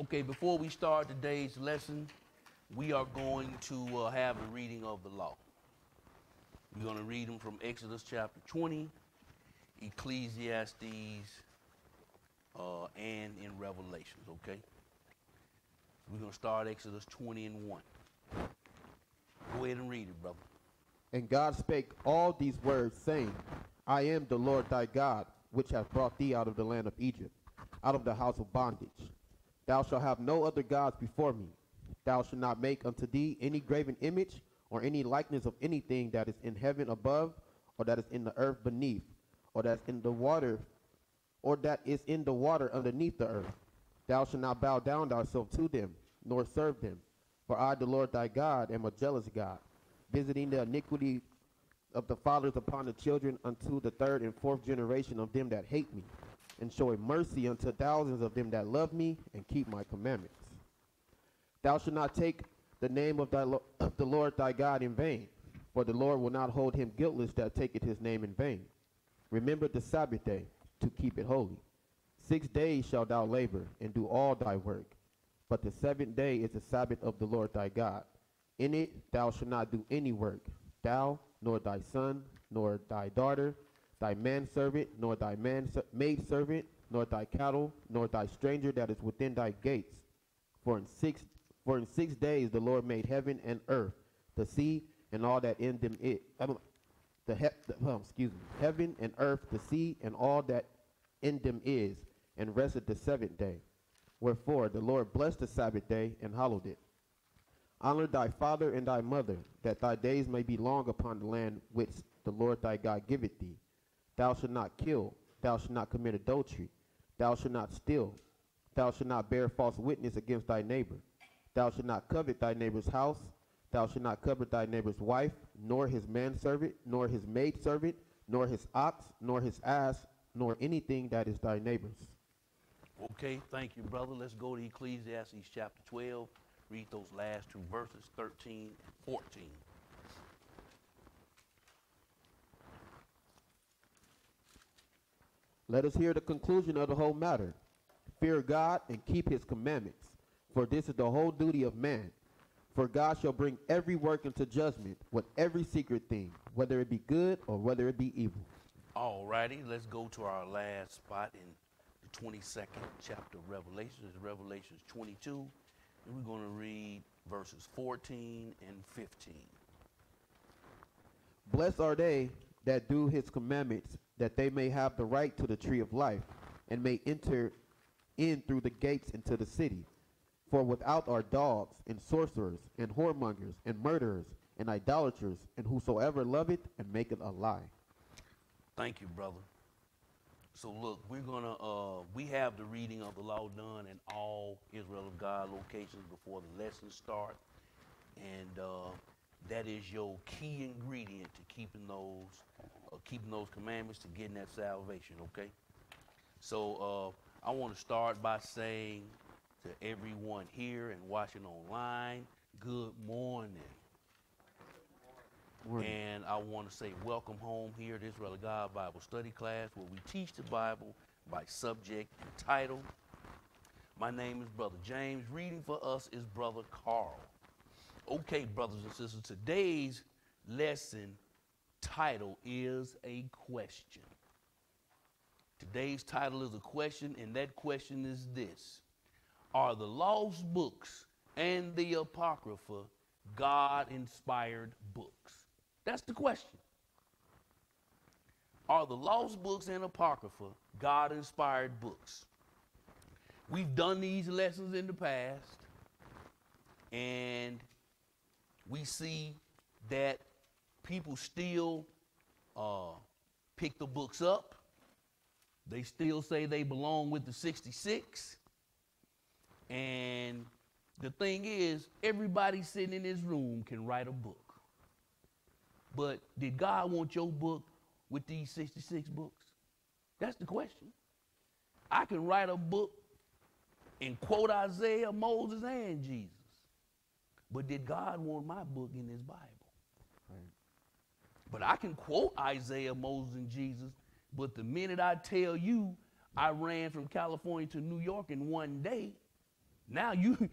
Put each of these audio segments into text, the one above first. Okay, before we start today's lesson, we are going to have a reading of the law. We're going to read them from Exodus chapter 20, Ecclesiastes, and in Revelations, okay? We're going to start Exodus 20 and 1. Go ahead and read it, brother. And God spake all these words, saying, I am the Lord thy God, which hath brought thee out of the land of Egypt, out of the house of bondage. Thou shalt have no other gods before me. Thou shalt not make unto thee any graven image or any likeness of anything that is in heaven above, or that is in the earth beneath, or that is in the water, or that is in the water underneath the earth. Thou shalt not bow down thyself to them, nor serve them. For I, the Lord thy God, am a jealous God, visiting the iniquity of the fathers upon the children unto the third and fourth generation of them that hate me, and showing mercy unto thousands of them that love me and keep my commandments. Thou shalt not take the name of the Lord thy God in vain, for the Lord will not hold him guiltless that taketh his name in vain. Remember the Sabbath day to keep it holy. 6 days shalt thou labor and do all thy work, but the seventh day is the Sabbath of the Lord thy God. In it thou shalt not do any work, thou, nor thy son, nor thy daughter, thy manservant, nor thy maidservant, nor thy cattle, nor thy stranger that is within thy gates. For in six days the Lord made heaven and earth, the sea and all that in them is. Heaven and earth, the sea and all that in them is, and rested the seventh day. Wherefore the Lord blessed the Sabbath day and hallowed it. Honor thy father and thy mother, that thy days may be long upon the land which the Lord thy God giveth thee. Thou shalt not kill, thou shalt not commit adultery, thou shalt not steal, thou shalt not bear false witness against thy neighbor, thou shalt not covet thy neighbor's house, thou shalt not covet thy neighbor's wife, nor his manservant, nor his maidservant, nor his ox, nor his ass, nor anything that is thy neighbor's. Okay, thank you, brother. Let's go to Ecclesiastes chapter 12, read those last two verses, 13 and 14. Let us hear the conclusion of the whole matter. Fear God and keep his commandments, for this is the whole duty of man. For God shall bring every work into judgment with every secret thing, whether it be good or whether it be evil. All righty, let's go to our last spot in the 22nd chapter of Revelation. It's Revelation 22, and we're going to read verses 14 and 15. Blessed are they that do his commandments, that they may have the right to the tree of life, and may enter in through the gates into the city. For without are dogs, and sorcerers, and whoremongers, and murderers, and idolaters, and whosoever loveth and maketh a lie. Thank you, brother. So look, we're gonna we have the reading of the law done in all Israel of God locations before the lessons start, and that is your key ingredient to keeping those commandments, to getting that salvation, okay? So I want to start by saying to everyone here and watching online, good morning. Morning. And I want to say welcome home here at Israel of God Bible Study Class, where we teach the Bible by subject and title. My name is Brother James. Reading for us is Brother Carl. Okay, brothers and sisters, today's lesson title is a question. Today's title is a question, and that question is this: are the lost books and the Apocrypha God-inspired books? That's the question. Are the lost books and Apocrypha God-inspired books? We've done these lessons in the past, and we see that people still pick the books up. They still say they belong with the 66. And the thing is, everybody sitting in this room can write a book. But did God want your book with these 66 books? That's the question. I can write a book and quote Isaiah, Moses, and Jesus. But did God want my book in his Bible? Right. But I can quote Isaiah, Moses, and Jesus, but the minute I tell you I ran from California to New York in one day, Now you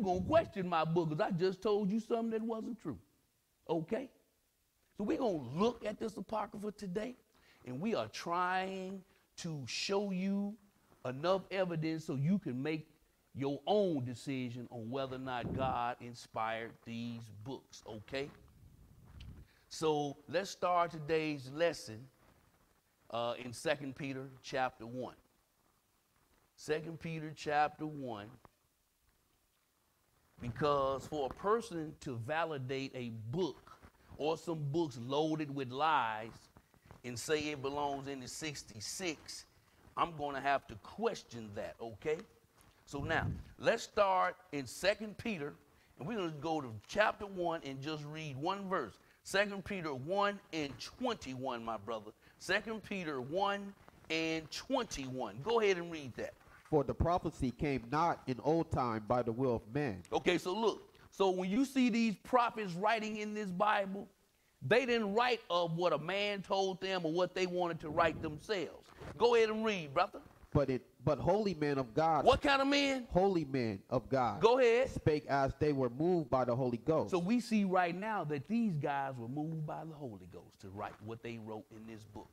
gonna question my book because I just told you something that wasn't true. Okay? So we're gonna look at this Apocrypha today, and we are trying to show you enough evidence so you can make your own decision on whether or not God inspired these books, okay? So let's start today's lesson in 2 Peter chapter 1. 2 Peter chapter 1, because for a person to validate a book or some books loaded with lies and say it belongs in the 66, I'm going to have to question that, okay? So now, let's start in 2 Peter, and we're going to go to chapter 1 and just read one verse. 2 Peter 1 and 21, my brother. 2 Peter 1 and 21. Go ahead and read that. For the prophecy came not in old time by the will of man. Okay, so look. So when you see these prophets writing in this Bible, they didn't write of what a man told them or what they wanted to write themselves. Go ahead and read, brother. But holy men of God. What kind of men? Holy men of God. Go ahead. Spake as they were moved by the Holy Ghost. So we see right now that these guys were moved by the Holy Ghost to write what they wrote in this book.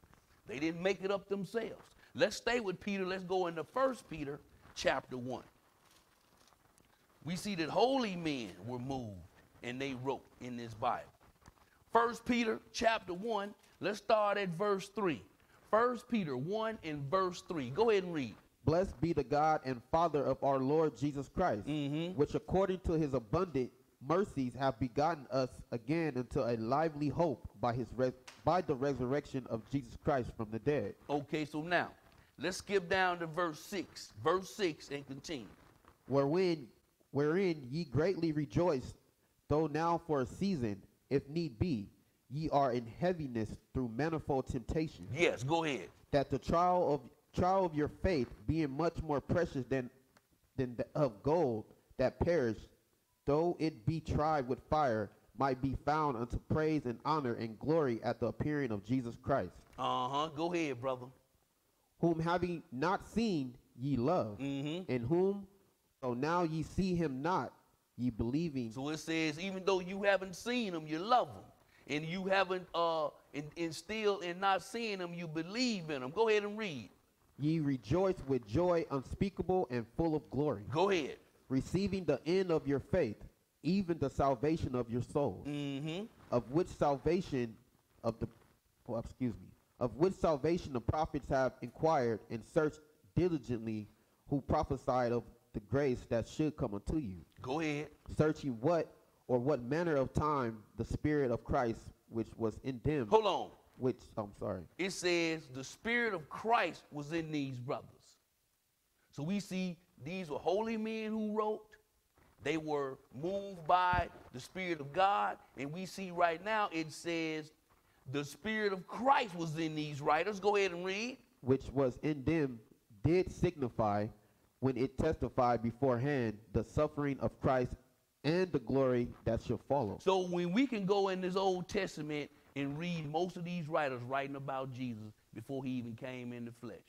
They didn't make it up themselves. Let's stay with Peter. Let's go into 1 Peter chapter 1. We see that holy men were moved and they wrote in this Bible. 1 Peter chapter 1. Let's start at verse 3. 1 Peter 1 and verse 3. Go ahead and read. Blessed be the God and Father of our Lord Jesus Christ, which according to his abundant mercies have begotten us again unto a lively hope by the resurrection of Jesus Christ from the dead. Okay, so now, let's skip down to verse 6. Verse 6 and continue. Wherein ye greatly rejoice, though now for a season, if need be, ye are in heaviness through manifold temptations. Yes, go ahead. That the trial of your faith, being much more precious than of gold that perished, though it be tried with fire, might be found unto praise and honor and glory at the appearing of Jesus Christ. Go ahead, brother. Whom having not seen, ye love, and whom, though now ye see him not, ye believing. So it says, even though you haven't seen him, you love him. And you haven't, and not seeing them, you believe in them. Go ahead and read. Ye rejoice with joy unspeakable and full of glory. Go ahead. Receiving the end of your faith, even the salvation of your soul. Of which salvation the prophets have inquired and searched diligently, who prophesied of the grace that should come unto you. Go ahead. Searching what manner of time the Spirit of Christ, which was in them. Hold on. It says the Spirit of Christ was in these brothers. So we see these were holy men who wrote. They were moved by the Spirit of God. And we see right now it says the Spirit of Christ was in these writers. Go ahead and read. Which was in them did signify when it testified beforehand the suffering of Christ and the glory that shall follow. So when we can go in this Old Testament and read most of these writers writing about Jesus before he even came in the flesh.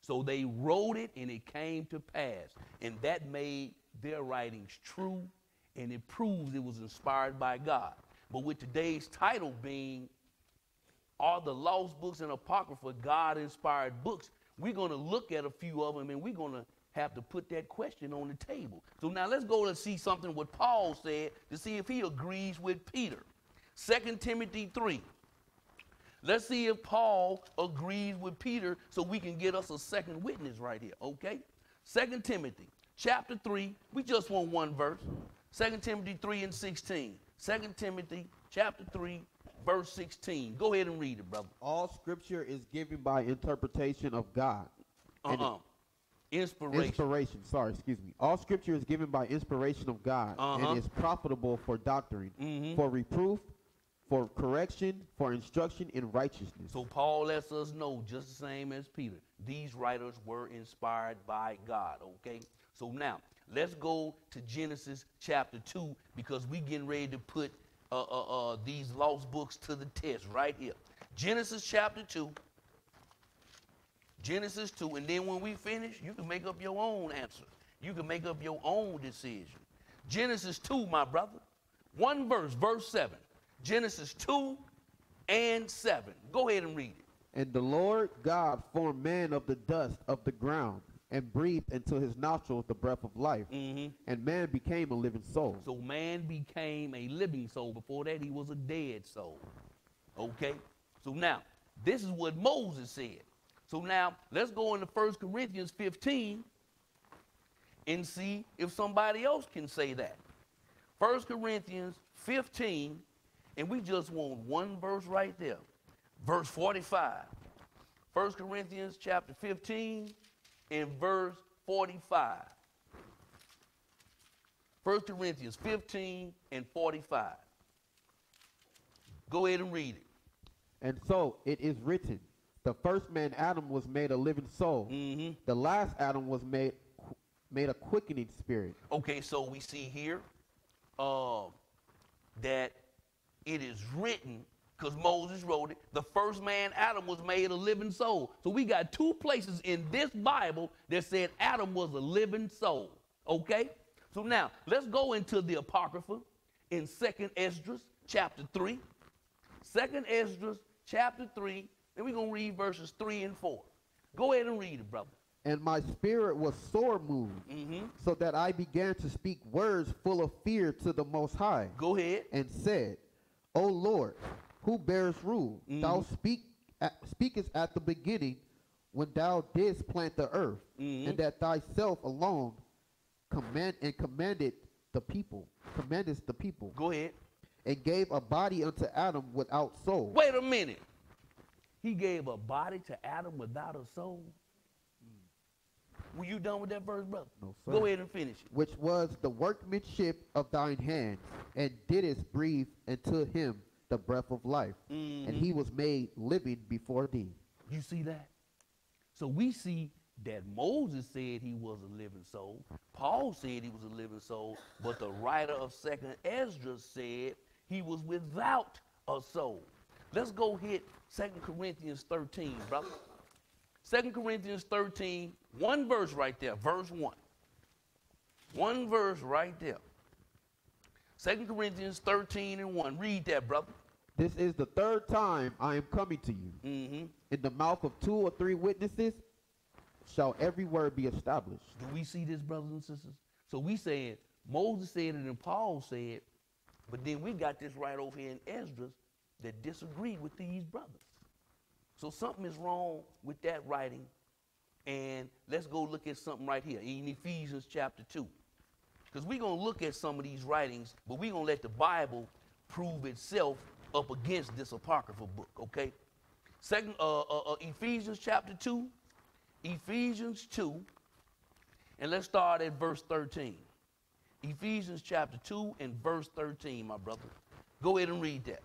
So they wrote it and it came to pass. And that made their writings true, and it proves it was inspired by God. But with today's title being, Are the Lost Books and Apocrypha God-inspired books? We're going to look at a few of them, and we're going to have to put that question on the table. So now let's go and see something what Paul said to see if he agrees with Peter. 2 Timothy 3. Let's see if Paul agrees with Peter so we can get us a second witness right here, okay? 2 Timothy chapter 3. We just want one verse. 2 Timothy 3 and 16. 2 Timothy chapter 3. Verse 16. Go ahead and read it, brother. All scripture is given by interpretation of God. All scripture is given by inspiration of God and is profitable for doctrine, for reproof, for correction, for instruction in righteousness. So Paul lets us know, just the same as Peter, these writers were inspired by God, okay? So now, let's go to Genesis chapter 2 because we're getting ready to put these lost books to the test right here. Genesis chapter 2. Genesis 2, and then when we finish, you can make up your own answer. You can make up your own decision. Genesis 2, my brother. One verse, verse 7. Genesis 2 and 7. Go ahead and read it. And the Lord God formed man of the dust of the ground and breathed into his nostrils the breath of life. Mm-hmm. And man became a living soul. So man became a living soul. Before that, he was a dead soul. Okay? So now, this is what Moses said. So now, let's go into 1 Corinthians 15 and see if somebody else can say that. 1 Corinthians 15, and we just want one verse right there. Verse 45. 1 Corinthians chapter 15 and verse 45. 1 Corinthians 15 and 45. Go ahead and read it. And so it is written, the first man Adam was made a living soul. Mm-hmm. The last Adam was made a quickening spirit. Okay, so we see here that it is written, because Moses wrote it, the first man Adam was made a living soul. So we got two places in this Bible that said Adam was a living soul. Okay? So now, let's go into the Apocrypha in Second Esdras chapter 3. Second Esdras chapter 3, and we're going to read verses 3 and 4. Go ahead and read it, brother. And my spirit was sore moved, so that I began to speak words full of fear to the Most High. Go ahead. And said, O Lord, who bears rule? Thou speakest at the beginning when thou didst plant the earth, and that thyself alone commandest the people. Go ahead. And gave a body unto Adam without soul. Wait a minute. He gave a body to Adam without a soul? Were you done with that verse, brother? No, sir. Go ahead and finish it. Which was the workmanship of thine hand, and didst breathe into him the breath of life, and he was made living before thee. You see that? So we see that Moses said he was a living soul. Paul said he was a living soul, but the writer of Second Esdras said he was without a soul. Let's go hit 2 Corinthians 13, brother. 2 Corinthians 13, one verse right there, verse 1. One verse right there. 2 Corinthians 13 and 1. Read that, brother. This is the third time I am coming to you. In the mouth of 2 or 3 witnesses shall every word be established. Do we see this, brothers and sisters? So we said, Moses said it and Paul said, but then we got this right over here in Esdras that disagreed with these brothers. So something is wrong with that writing. And let's go look at something right here in Ephesians chapter 2. Because we're going to look at some of these writings, but we're going to let the Bible prove itself up against this Apocryphal book, okay? Ephesians chapter 2, Ephesians 2, and let's start at verse 13. Ephesians chapter 2 and verse 13, my brother. Go ahead and read that.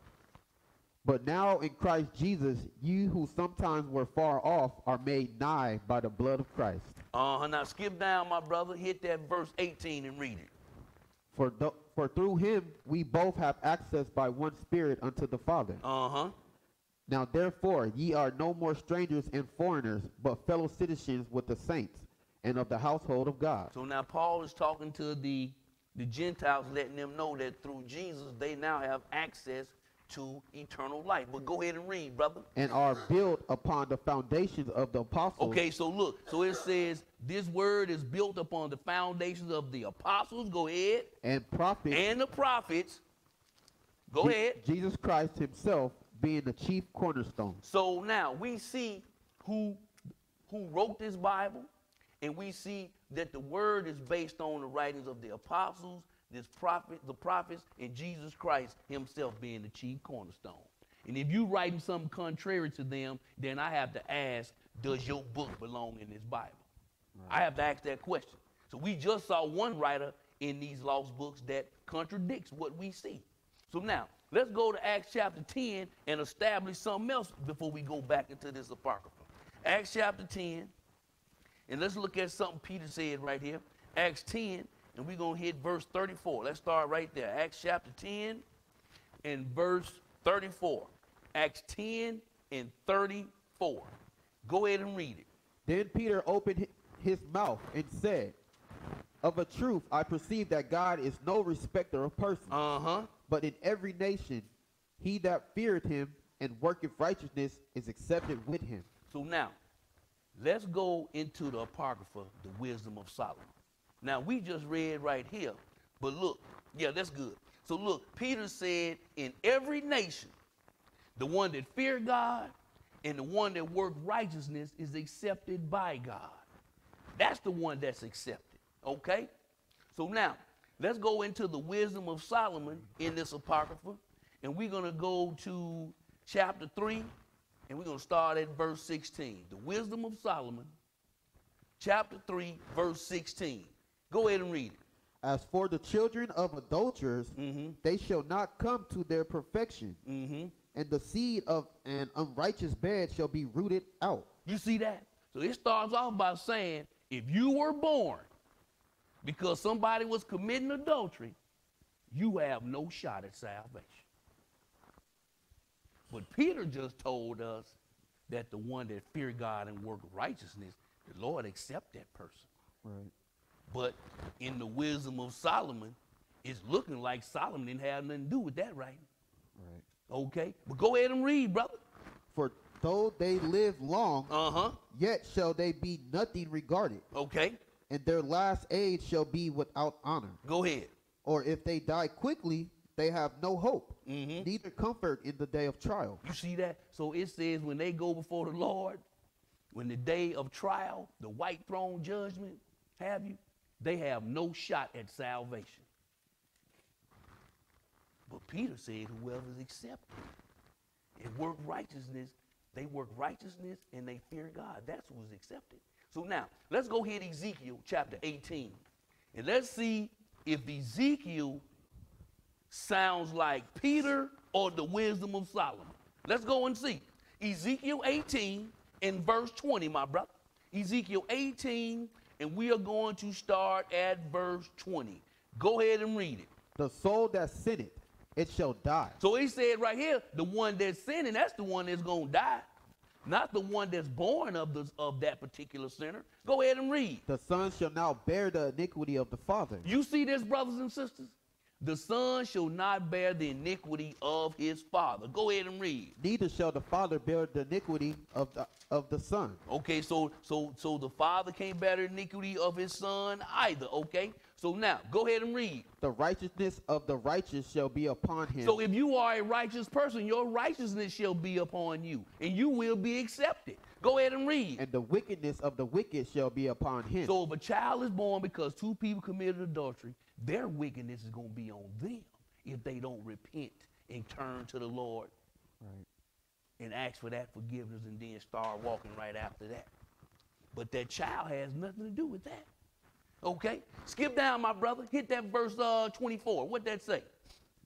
But now in Christ Jesus, you who sometimes were far off are made nigh by the blood of Christ. Now skip down, my brother. Hit that verse 18 and read it. For through him we both have access by one Spirit unto the Father. Now therefore ye are no more strangers and foreigners, but fellow citizens with the saints and of the household of God. So now Paul is talking to the Gentiles, letting them know that through Jesus they now have access to eternal life. But go ahead and read, brother. And are built upon the foundations of the apostles. Okay, so look. So it says, this word is built upon the foundations of the apostles. Go ahead. And prophets. And the prophets. Go ahead. Jesus Christ himself being the chief cornerstone. So now we see who wrote this Bible, and we see that the word is based on the writings of the apostles, the prophets, and Jesus Christ himself being the chief cornerstone. And if you're writing something contrary to them, then I have to ask, does your book belong in this Bible? Right. I have to ask that question. So we just saw one writer in these lost books that contradicts what we see. So now, let's go to Acts chapter 10 and establish something else before we go back into this Apocrypha. Acts chapter 10, and let's look at something Peter said right here. Acts 10. And we're going to hit verse 34. Let's start right there. Acts chapter 10 and verse 34. Acts 10 and 34. Go ahead and read it. Then Peter opened his mouth and said, Of a truth, I perceive that God is no respecter of persons. But in every nation, he that feareth him and worketh righteousness is accepted with him. So now, let's go into the Apocrypha, the Wisdom of Solomon. Now, we just read right here, but look, yeah, that's good. So look, Peter said, in every nation, the one that feared God and the one that worked righteousness is accepted by God. That's the one that's accepted, okay? So now, let's go into the Wisdom of Solomon in this Apocrypha, and we're going to go to chapter 3, and we're going to start at verse 16. The Wisdom of Solomon, chapter 3, verse 16. Go ahead and read it. As for the children of adulterers, they shall not come to their perfection, and the seed of an unrighteous bed shall be rooted out. You see that? So it starts off by saying, if you were born because somebody was committing adultery, you have no shot at salvation. But Peter just told us that the one that feared God and worked righteousness, the Lord accept that person. Right. But in the Wisdom of Solomon, it's looking like Solomon didn't have nothing to do with that, right? Right. Okay, but go ahead and read, brother. For though they live long, yet shall they be nothing regarded. Okay. And their last age shall be without honor. Go ahead. Or if they die quickly, they have no hope, neither comfort in the day of trial. You see that? So it says when they go before the Lord, when the day of trial, the white throne judgment, they have no shot at salvation. But Peter said, whoever is accepted and work righteousness, they work righteousness and they fear God. That's who's accepted. So now, let's go here to Ezekiel chapter 18. And let's see if Ezekiel sounds like Peter or the Wisdom of Solomon. Let's go and see. Ezekiel 18 and verse 20, my brother. Ezekiel 18, and we are going to start at verse 20. Go ahead and read it. The soul that sinneth, it shall die. So he said right here, the one that's sinning, that's the one that's going to die. Not the one that's born of that particular sinner. Go ahead and read. The son shall now bear the iniquity of the father. You see this, brothers and sisters? The son shall not bear the iniquity of his father. Go ahead and read. Neither shall the father bear the iniquity of the son. Okay, so the father can't bear the iniquity of his son either, okay? So now, go ahead and read. The righteousness of the righteous shall be upon him. So if you are a righteous person, your righteousness shall be upon you, and you will be accepted. Go ahead and read. And the wickedness of the wicked shall be upon him. So if a child is born because two people committed adultery, their wickedness is going to be on them if they don't repent and turn to the Lord and ask for that forgiveness and then start walking right after that. But that child has nothing to do with that. Okay? Skip down, my brother. Hit that verse 24. What'd that say?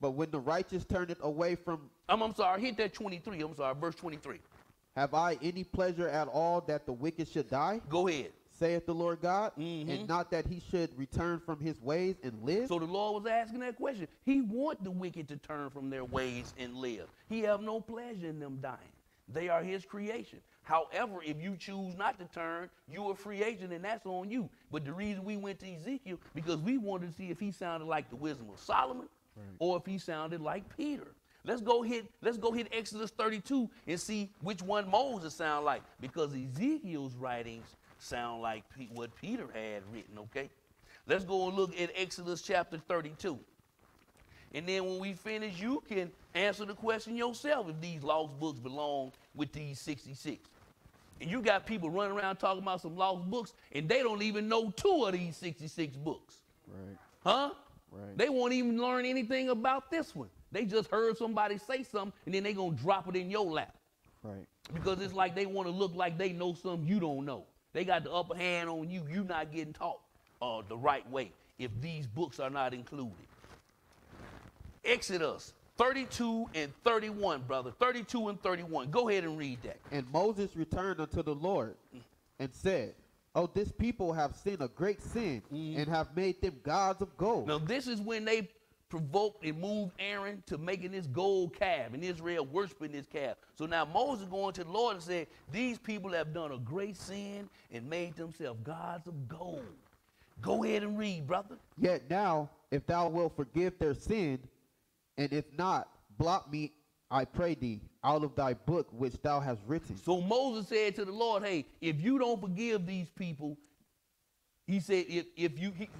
But when the righteous turneth away from... I'm sorry. Hit that 23. I'm sorry. Verse 23. Have I any pleasure at all that the wicked should die? Go ahead. Saith the Lord God, and not that he should return from his ways and live? So the Lord was asking that question. He want the wicked to turn from their ways and live. He have no pleasure in them dying. They are his creation. However, if you choose not to turn, you are free agent, and that's on you. But the reason we went to Ezekiel, because we wanted to see if he sounded like the Wisdom of Solomon or if he sounded like Peter. Let's go hit Exodus 32 and see which one Moses sound like, because Ezekiel's writings sound like what Peter had written, okay? Let's go and look at Exodus chapter 32. And then when we finish, you can answer the question yourself if these lost books belong with these 66. And you got people running around talking about some lost books, and they don't even know two of these 66 books. Right. Huh? Right. They won't even learn anything about this one. They just heard somebody say something, and then they're going to drop it in your lap. Right. Because it's like they want to look like they know something you don't know. They got the upper hand on you. You're not getting taught the right way if these books are not included. Exodus 32 and 31, brother. 32 and 31. Go ahead and read that. And Moses returned unto the Lord and said, oh, this people have sinned a great sin and have made them gods of gold. Now, this is when they provoked and moved Aaron to making this gold calf, and Israel worshiping this calf. So now Moses going to the Lord and said, these people have done a great sin and made themselves gods of gold. Go ahead and read, brother. Yet now, if thou wilt forgive their sin, and if not, blot me, I pray thee, out of thy book which thou hast written. So Moses said to the Lord, hey, if you don't forgive these people, he said,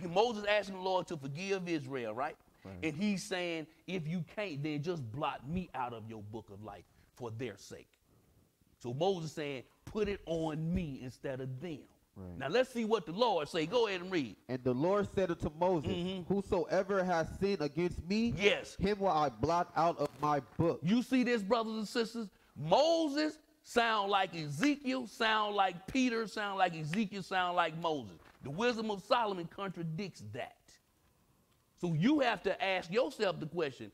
Moses asking the Lord to forgive Israel, right? Right. And he's saying, if you can't, then just blot me out of your book of life for their sake. So Moses saying, put it on me instead of them. Right. Now let's see what the Lord say. Go ahead and read. And the Lord said unto Moses, whosoever has sinned against me, yes, him will I blot out of my book. You see this, brothers and sisters? Moses sound like Ezekiel, sound like Peter, sound like Ezekiel, sound like Moses. The wisdom of Solomon contradicts that. So you have to ask yourself the question,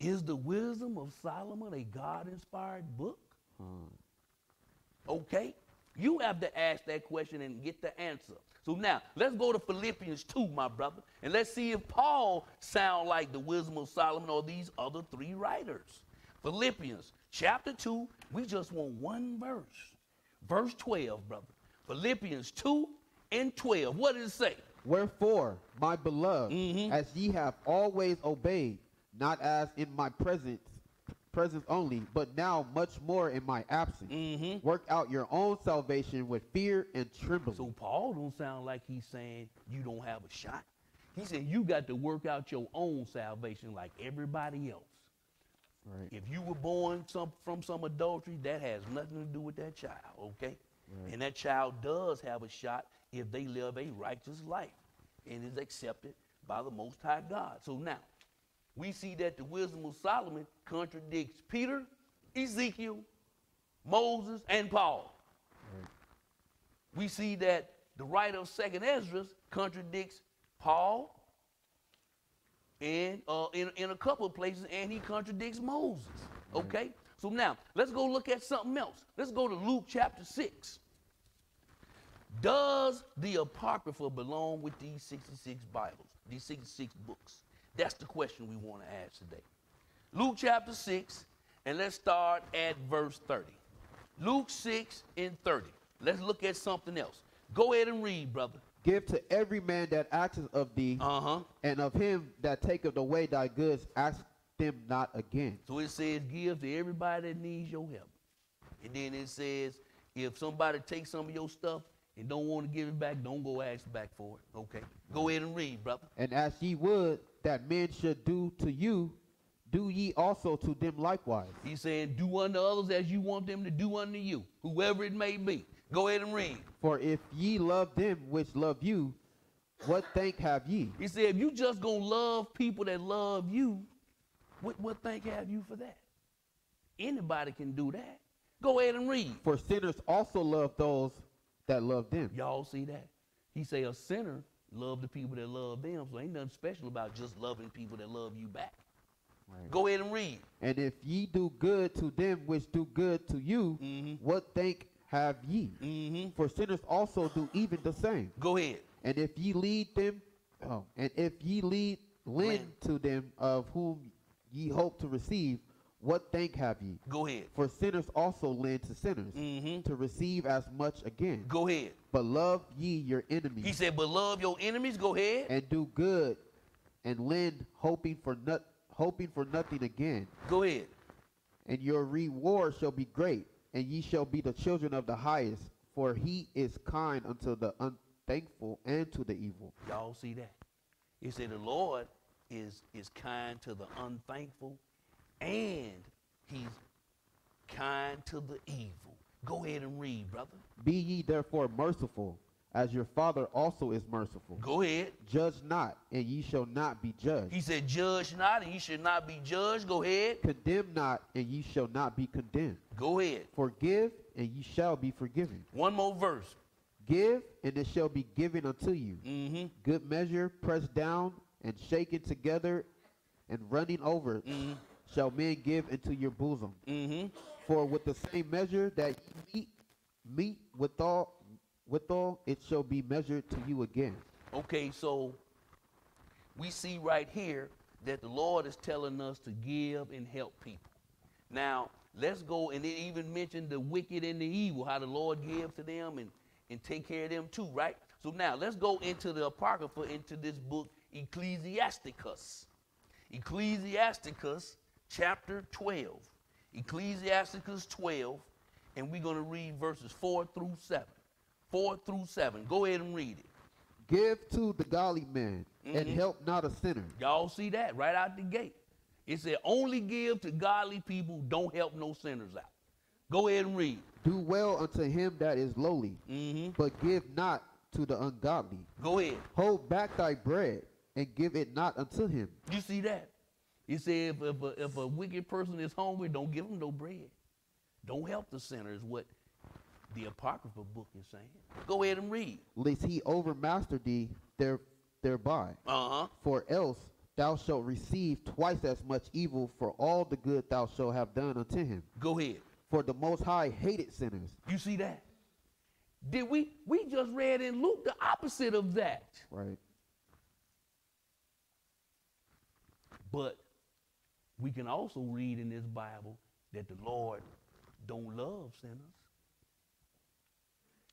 is the wisdom of Solomon a God-inspired book? Okay. You have to ask that question and get the answer. So now, let's go to Philippians 2, my brother, and let's see if Paul sound like the wisdom of Solomon or these other three writers. Philippians chapter 2, we just want one verse. Verse 12, brother. Philippians 2 and 12. What does it say? Wherefore, my beloved, as ye have always obeyed, not as in my presence only, but now much more in my absence. Work out your own salvation with fear and trembling. So Paul don't sound like he's saying you don't have a shot. He said you got to work out your own salvation like everybody else. Right. If you were born from some adultery, that has nothing to do with that child, okay? Right. And that child does have a shot if they live a righteous life and is accepted by the Most High God. So now, we see that the wisdom of Solomon contradicts Peter, Ezekiel, Moses, and Paul. Right. We see that the writer of Second Esdras contradicts Paul and in a couple of places, and he contradicts Moses. Right. Okay? So now, let's go look at something else. Let's go to Luke chapter 6. Does the Apocrypha belong with these 66 Bibles, these 66 books? That's the question we want to ask today. Luke chapter 6, and let's start at verse 30. Luke 6 and 30. Let's look at something else. Go ahead and read, brother. Give to every man that asketh of thee, and of him that taketh away thy goods, ask them not again. So it says give to everybody that needs your help. And then it says if somebody takes some of your stuff, and don't want to give it back, don't go ask back for it. Okay, go ahead and read, brother. And as ye would that men should do to you, do ye also to them likewise. He's saying do unto others as you want them to do unto you, whoever it may be. Go ahead and read. For if ye love them which love you, what thank have ye? He said if you just going to love people that love you, what thank have you for that? Anybody can do that. Go ahead and read. For sinners also love those that love them. Y'all see that? He say a sinner love the people that love them, so ain't nothing special about just loving people that love you back. Right. Go ahead and read. And if ye do good to them which do good to you, what thank have ye? For sinners also do even the same. Go ahead. And if ye lend to them of whom ye hope to receive, what thank have ye? Go ahead. For sinners also lend to sinners, to receive as much again. Go ahead. But love ye your enemies. He said, but love your enemies. Go ahead. And do good, and lend, hoping for nothing again. Go ahead. And your reward shall be great, and ye shall be the children of the highest, for he is kind unto the unthankful and to the evil. Y'all see that? He said, the Lord is kind to the unthankful, and he's kind to the evil. Go ahead and read, brother. Be ye therefore merciful, as your Father also is merciful. Go ahead. Judge not, and ye shall not be judged. He said, judge not, and ye shall not be judged. Go ahead. Condemn not, and ye shall not be condemned. Go ahead. Forgive, and ye shall be forgiven. One more verse. Give, and it shall be given unto you. Good measure, pressed down, and shaken together, and running over. Shall men give into your bosom. For with the same measure that ye meet withal it shall be measured to you again. Okay, so we see right here that the Lord is telling us to give and help people. Now, let's go, and it even mentioned the wicked and the evil, how the Lord gives to them, and, and take care of them too, right? So now let's go into the Apocrypha, into this book, Ecclesiasticus. Ecclesiasticus chapter 12. Ecclesiasticus 12, and we're going to read verses 4 through 7. 4 through 7. Go ahead and read it. Give to the godly man, and help not a sinner. Y'all see that right out the gate. It said only give to godly people, don't help no sinners out. Go ahead and read. Do well unto him that is lowly, but give not to the ungodly. Go ahead. Hold back thy bread, and give it not unto him. You see that? He said if a wicked person is hungry, don't give him no bread. Don't help the sinner is what the Apocrypha book is saying. Go ahead and read. Lest he overmaster thee thereby. For else thou shalt receive twice as much evil for all the good thou shalt have done unto him. Go ahead. For the Most High hated sinners. You see that? Did we just read in Luke the opposite of that. Right. But we can also read in this Bible that the Lord don't love sinners.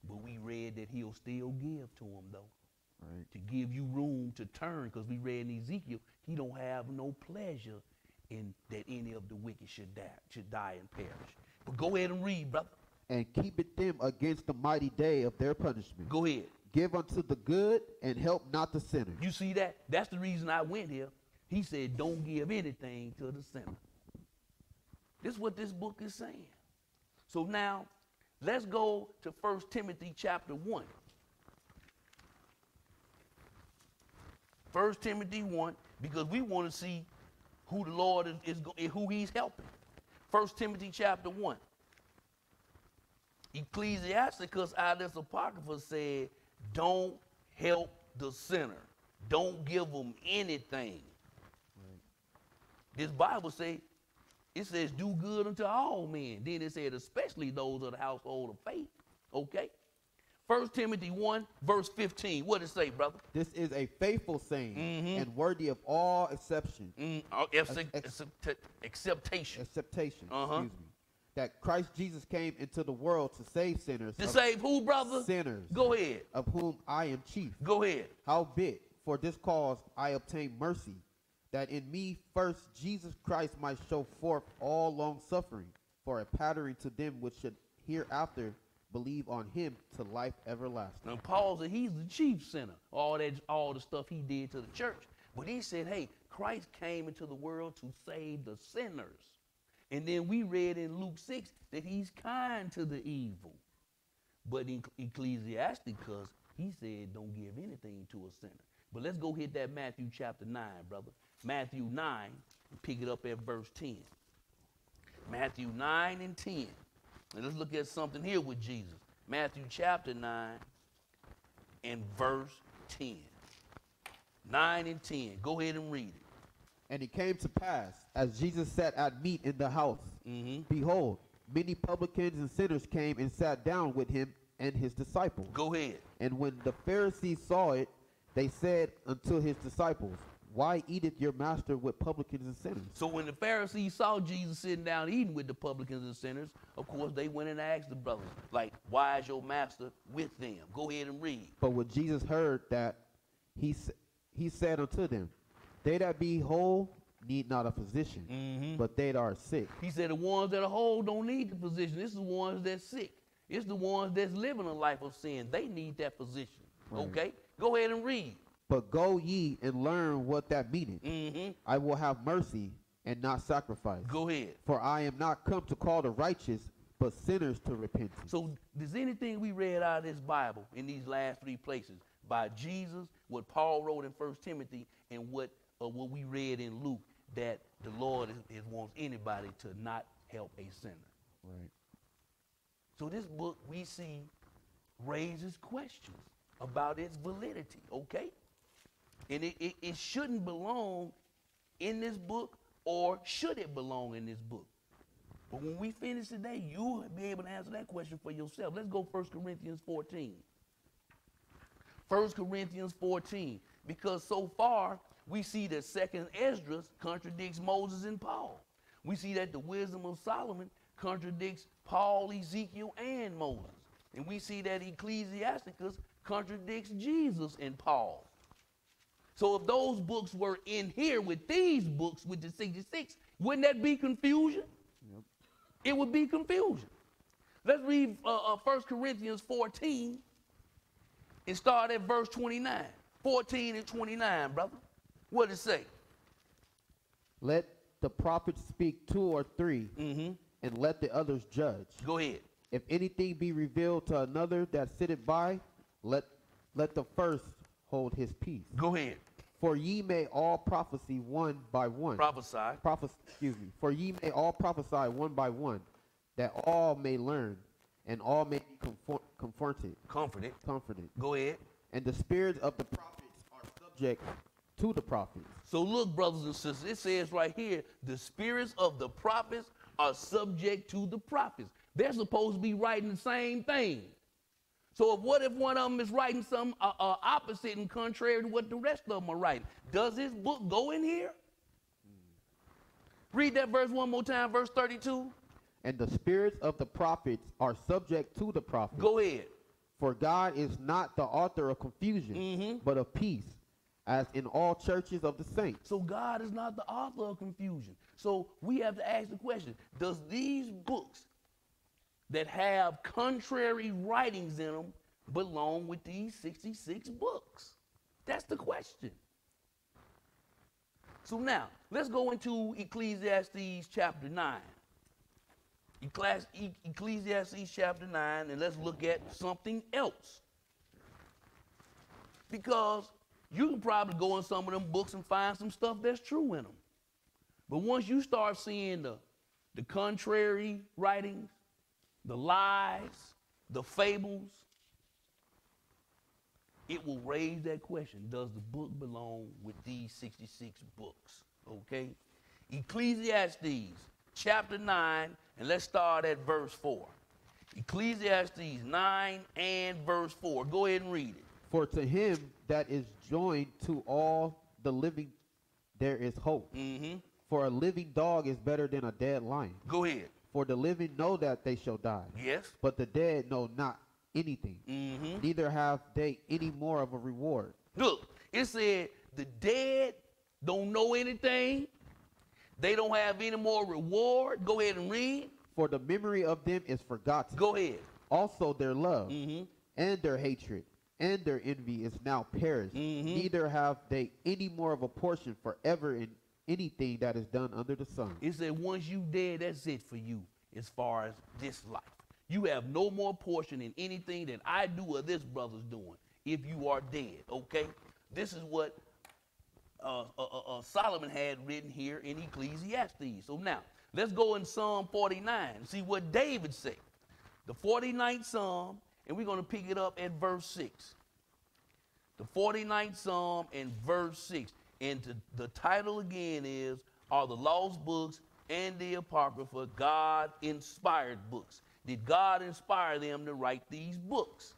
But we read that he'll still give to them, though. Right. To give you room to turn, because we read in Ezekiel, he don't have no pleasure in that any of the wicked should die and perish. But go ahead and read, brother. And keepeth them against the mighty day of their punishment. Go ahead. Give unto the good and help not the sinner. You see that? That's the reason I went here. He said, don't give anything to the sinner. This is what this book is saying. So now, let's go to 1 Timothy chapter 1. 1 Timothy 1, because we want to see who the Lord is who he's helping. 1 Timothy chapter 1. Ecclesiasticus out of this Apocrypha said, don't help the sinner. Don't give them anything. Right. This Bible says, it says, do good unto all men. Then it said, especially those of the household of faith. Okay? 1 Timothy 1, verse 15. What does it say, brother? This is a faithful saying and worthy of all exception. Acceptation. Excuse me. That Christ Jesus came into the world to save sinners. To save who, brother? Sinners. Go ahead. Of whom I am chief. Go ahead. Howbeit, for this cause I obtained mercy, that in me first Jesus Christ might show forth all long-suffering, for a pattern to them which should hereafter believe on him to life everlasting. Now, Paul said he's the chief sinner, all the stuff he did to the church. But he said, hey, Christ came into the world to save the sinners. And then we read in Luke 6 that he's kind to the evil. But in Ecclesiasticus, he said don't give anything to a sinner. But let's go hit that Matthew chapter 9, brother. Matthew 9, and pick it up at verse 10. Matthew 9 and 10. And let's look at something here with Jesus. Matthew chapter 9 and verse 10. 9 and 10. Go ahead and read it. And it came to pass, as Jesus sat at meat in the house, behold, many publicans and sinners came and sat down with him and his disciples. Go ahead. And when the Pharisees saw it, they said unto his disciples, why eateth your master with publicans and sinners? So when the Pharisees saw Jesus sitting down eating with the publicans and sinners, of course they went and asked the brothers, like, why is your master with them? Go ahead and read. But when Jesus heard that, he said unto them, they that be whole need not a physician, but they that are sick. He said the ones that are whole don't need the physician. It's the ones that's sick. It's the ones that's living a life of sin. They need that physician. Right. Okay? Go ahead and read. But go ye and learn what that meaneth. I will have mercy and not sacrifice. Go ahead. For I am not come to call the righteous, but sinners to repentance. So does anything we read out of this Bible in these last three places, by Jesus, what Paul wrote in 1 Timothy, and what we read in Luke, that the Lord wants anybody to not help a sinner. Right. So this book we see raises questions about its validity, okay? And it shouldn't belong in this book, or should it belong in this book? But when we finish today, you'll be able to answer that question for yourself. Let's go 1 Corinthians 14. 1 Corinthians 14, because so far, we see that Second Esdras contradicts Moses and Paul. We see that the Wisdom of Solomon contradicts Paul, Ezekiel, and Moses. And we see that Ecclesiasticus contradicts Jesus and Paul. So if those books were in here with these books, with the 66, wouldn't that be confusion? Yep. It would be confusion. Let's read 1 Corinthians 14 and start at verse 29. 14 and 29, brother. What does it say? Let the prophets speak 2 or 3, and let the others judge. Go ahead. If anything be revealed to another that sitteth by, let the first hold his peace. Go ahead. For ye may all prophesy one by one. Prophesy. For ye may all prophesy one by one, that all may learn, and all may be comforted. Go ahead. And the spirits of the prophets are subject to the prophets. So look, brothers and sisters, it says right here, the spirits of the prophets are subject to the prophets. They're supposed to be writing the same thing. So what if one of them is writing something opposite and contrary to what the rest of them are writing? Does his book go in here? Read that verse one more time, verse 32. And the spirits of the prophets are subject to the prophets. Go ahead. For God is not the author of confusion, but of peace, as in all churches of the saints. So God is not the author of confusion. So we have to ask the question, does these books that have contrary writings in them belong with these 66 books? That's the question. So now, let's go into Ecclesiastes chapter 9. Ecclesiastes chapter 9, and let's look at something else. Because you can probably go in some of them books and find some stuff that's true in them. But once you start seeing the contrary writings, the lies, the fables, it will raise that question, does the book belong with these 66 books? Okay? Ecclesiastes chapter 9, and let's start at verse 4. Ecclesiastes 9 and verse 4. Go ahead and read it. For to him that is joined to all the living, there is hope. For a living dog is better than a dead lion. Go ahead. For the living know that they shall die. Yes. But the dead know not anything. Neither have they any more of a reward. Look, it said the dead don't know anything. They don't have any more reward. Go ahead and read. For the memory of them is forgotten. Go ahead. Also their love and their hatred and their envy is now perished. Neither have they any more of a portion forever in anything that is done under the sun. It said once you dead, that's it for you as far as this life. You have no more portion in anything that I do or this brother's doing if you are dead, okay? This is what Solomon had written here in Ecclesiastes. So now, let's go in Psalm 49 and see what David said. The 49th Psalm, and we're going to pick it up at verse 6. The 49th Psalm and verse 6. And the title again is, are the lost books and the Apocrypha God-inspired books? Did God inspire them to write these books?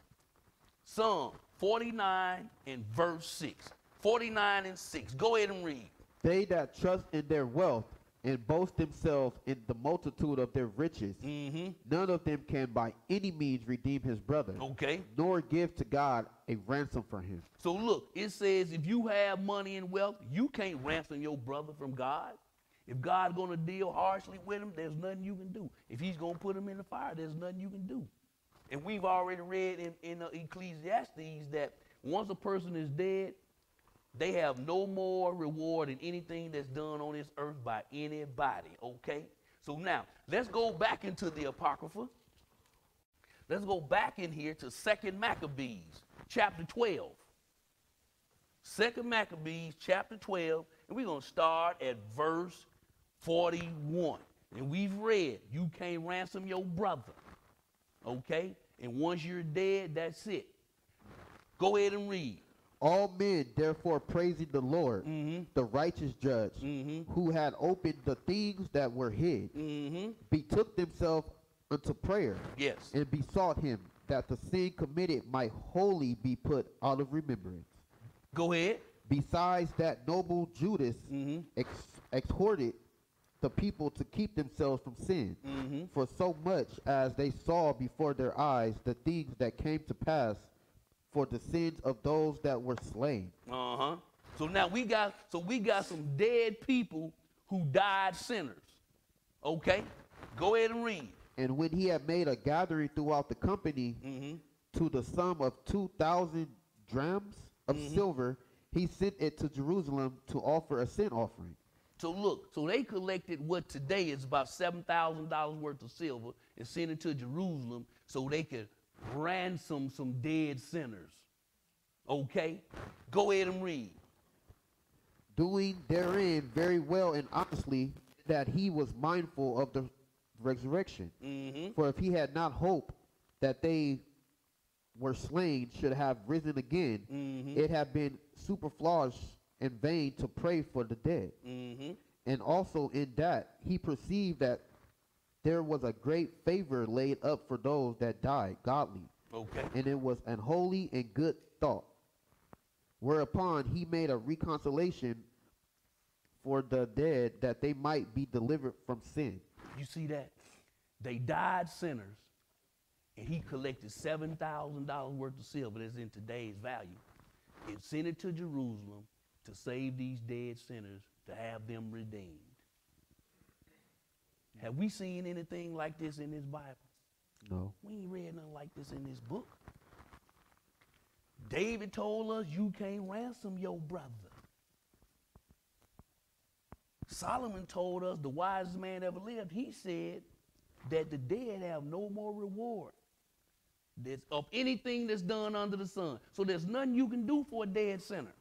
Psalm 49 and verse 6. 49 and 6. Go ahead and read. They that trust in their wealth and boast themselves in the multitude of their riches, none of them can by any means redeem his brother, okay, nor give to God a ransom for him. So look, it says if you have money and wealth, you can't ransom your brother from God. If God's going to deal harshly with him, there's nothing you can do. If he's going to put him in the fire, there's nothing you can do. And we've already read in Ecclesiastes that once a person is dead, they have no more reward in anything that's done on this earth by anybody, okay? So now, let's go back into the Apocrypha. Let's go back in here to Second Maccabees, chapter 12. Second Maccabees, chapter 12, and we're going to start at verse 41. And we've read, you can't ransom your brother, okay? And once you're dead, that's it. Go ahead and read. All men, therefore, praising the Lord, the righteous judge, who had opened the things that were hid, betook themselves unto prayer, yes, and besought him that the sin committed might wholly be put out of remembrance. Go ahead. Besides that noble Judas exhorted the people to keep themselves from sin. Mm-hmm. For so much as they saw before their eyes the things that came to pass for the sins of those that were slain. Uh-huh. So now we got some dead people who died sinners. Okay? Go ahead and read. And when he had made a gathering throughout the company, mm-hmm, to the sum of 2,000 drams of, mm-hmm, silver, he sent it to Jerusalem to offer a sin offering. So look, so they collected what today is about $7,000 worth of silver and sent it to Jerusalem so they could ransom some dead sinners. Okay? Go ahead and read. Doing therein very well and honestly, that he was mindful of the resurrection. Mm-hmm. For if he had not hoped that they were slain should have risen again, mm-hmm, it had been superfluous and vain to pray for the dead. Mm-hmm. And also in that he perceived that there was a great favor laid up for those that died godly. Okay. And it was an holy and good thought. Whereupon he made a reconciliation for the dead that they might be delivered from sin. You see that? They died sinners, and he collected $7,000 worth of silver that's in today's value and sent it to Jerusalem to save these dead sinners, to have them redeemed. Have we seen anything like this in this Bible? No. We ain't read nothing like this in this book. David told us you can't ransom your brother. Solomon told us, the wisest man ever lived, he said that the dead have no more reward of anything that's done under the sun. So there's nothing you can do for a dead sinner.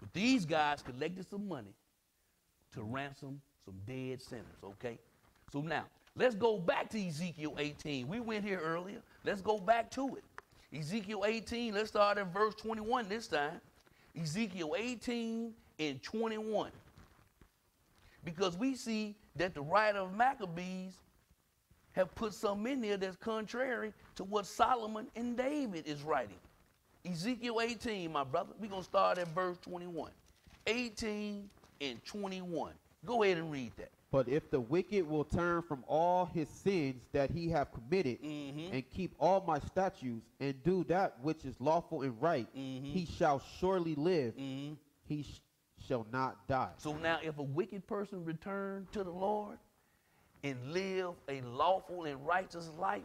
But these guys collected some money to ransom some dead sinners, okay? So now, let's go back to Ezekiel 18. We went here earlier. Let's go back to it. Ezekiel 18, let's start at verse 21 this time. Ezekiel 18 and 21. Because we see that the writer of Maccabees have put something in there that's contrary to what Solomon and David is writing. Ezekiel 18, my brother, we're going to start at verse 21. 18 and 21. Go ahead and read that. But if the wicked will turn from all his sins that he have committed, mm-hmm, and keep all my statutes and do that which is lawful and right, mm-hmm, he shall surely live. Mm-hmm. He shall not die. So now if a wicked person return to the Lord and live a lawful and righteous life,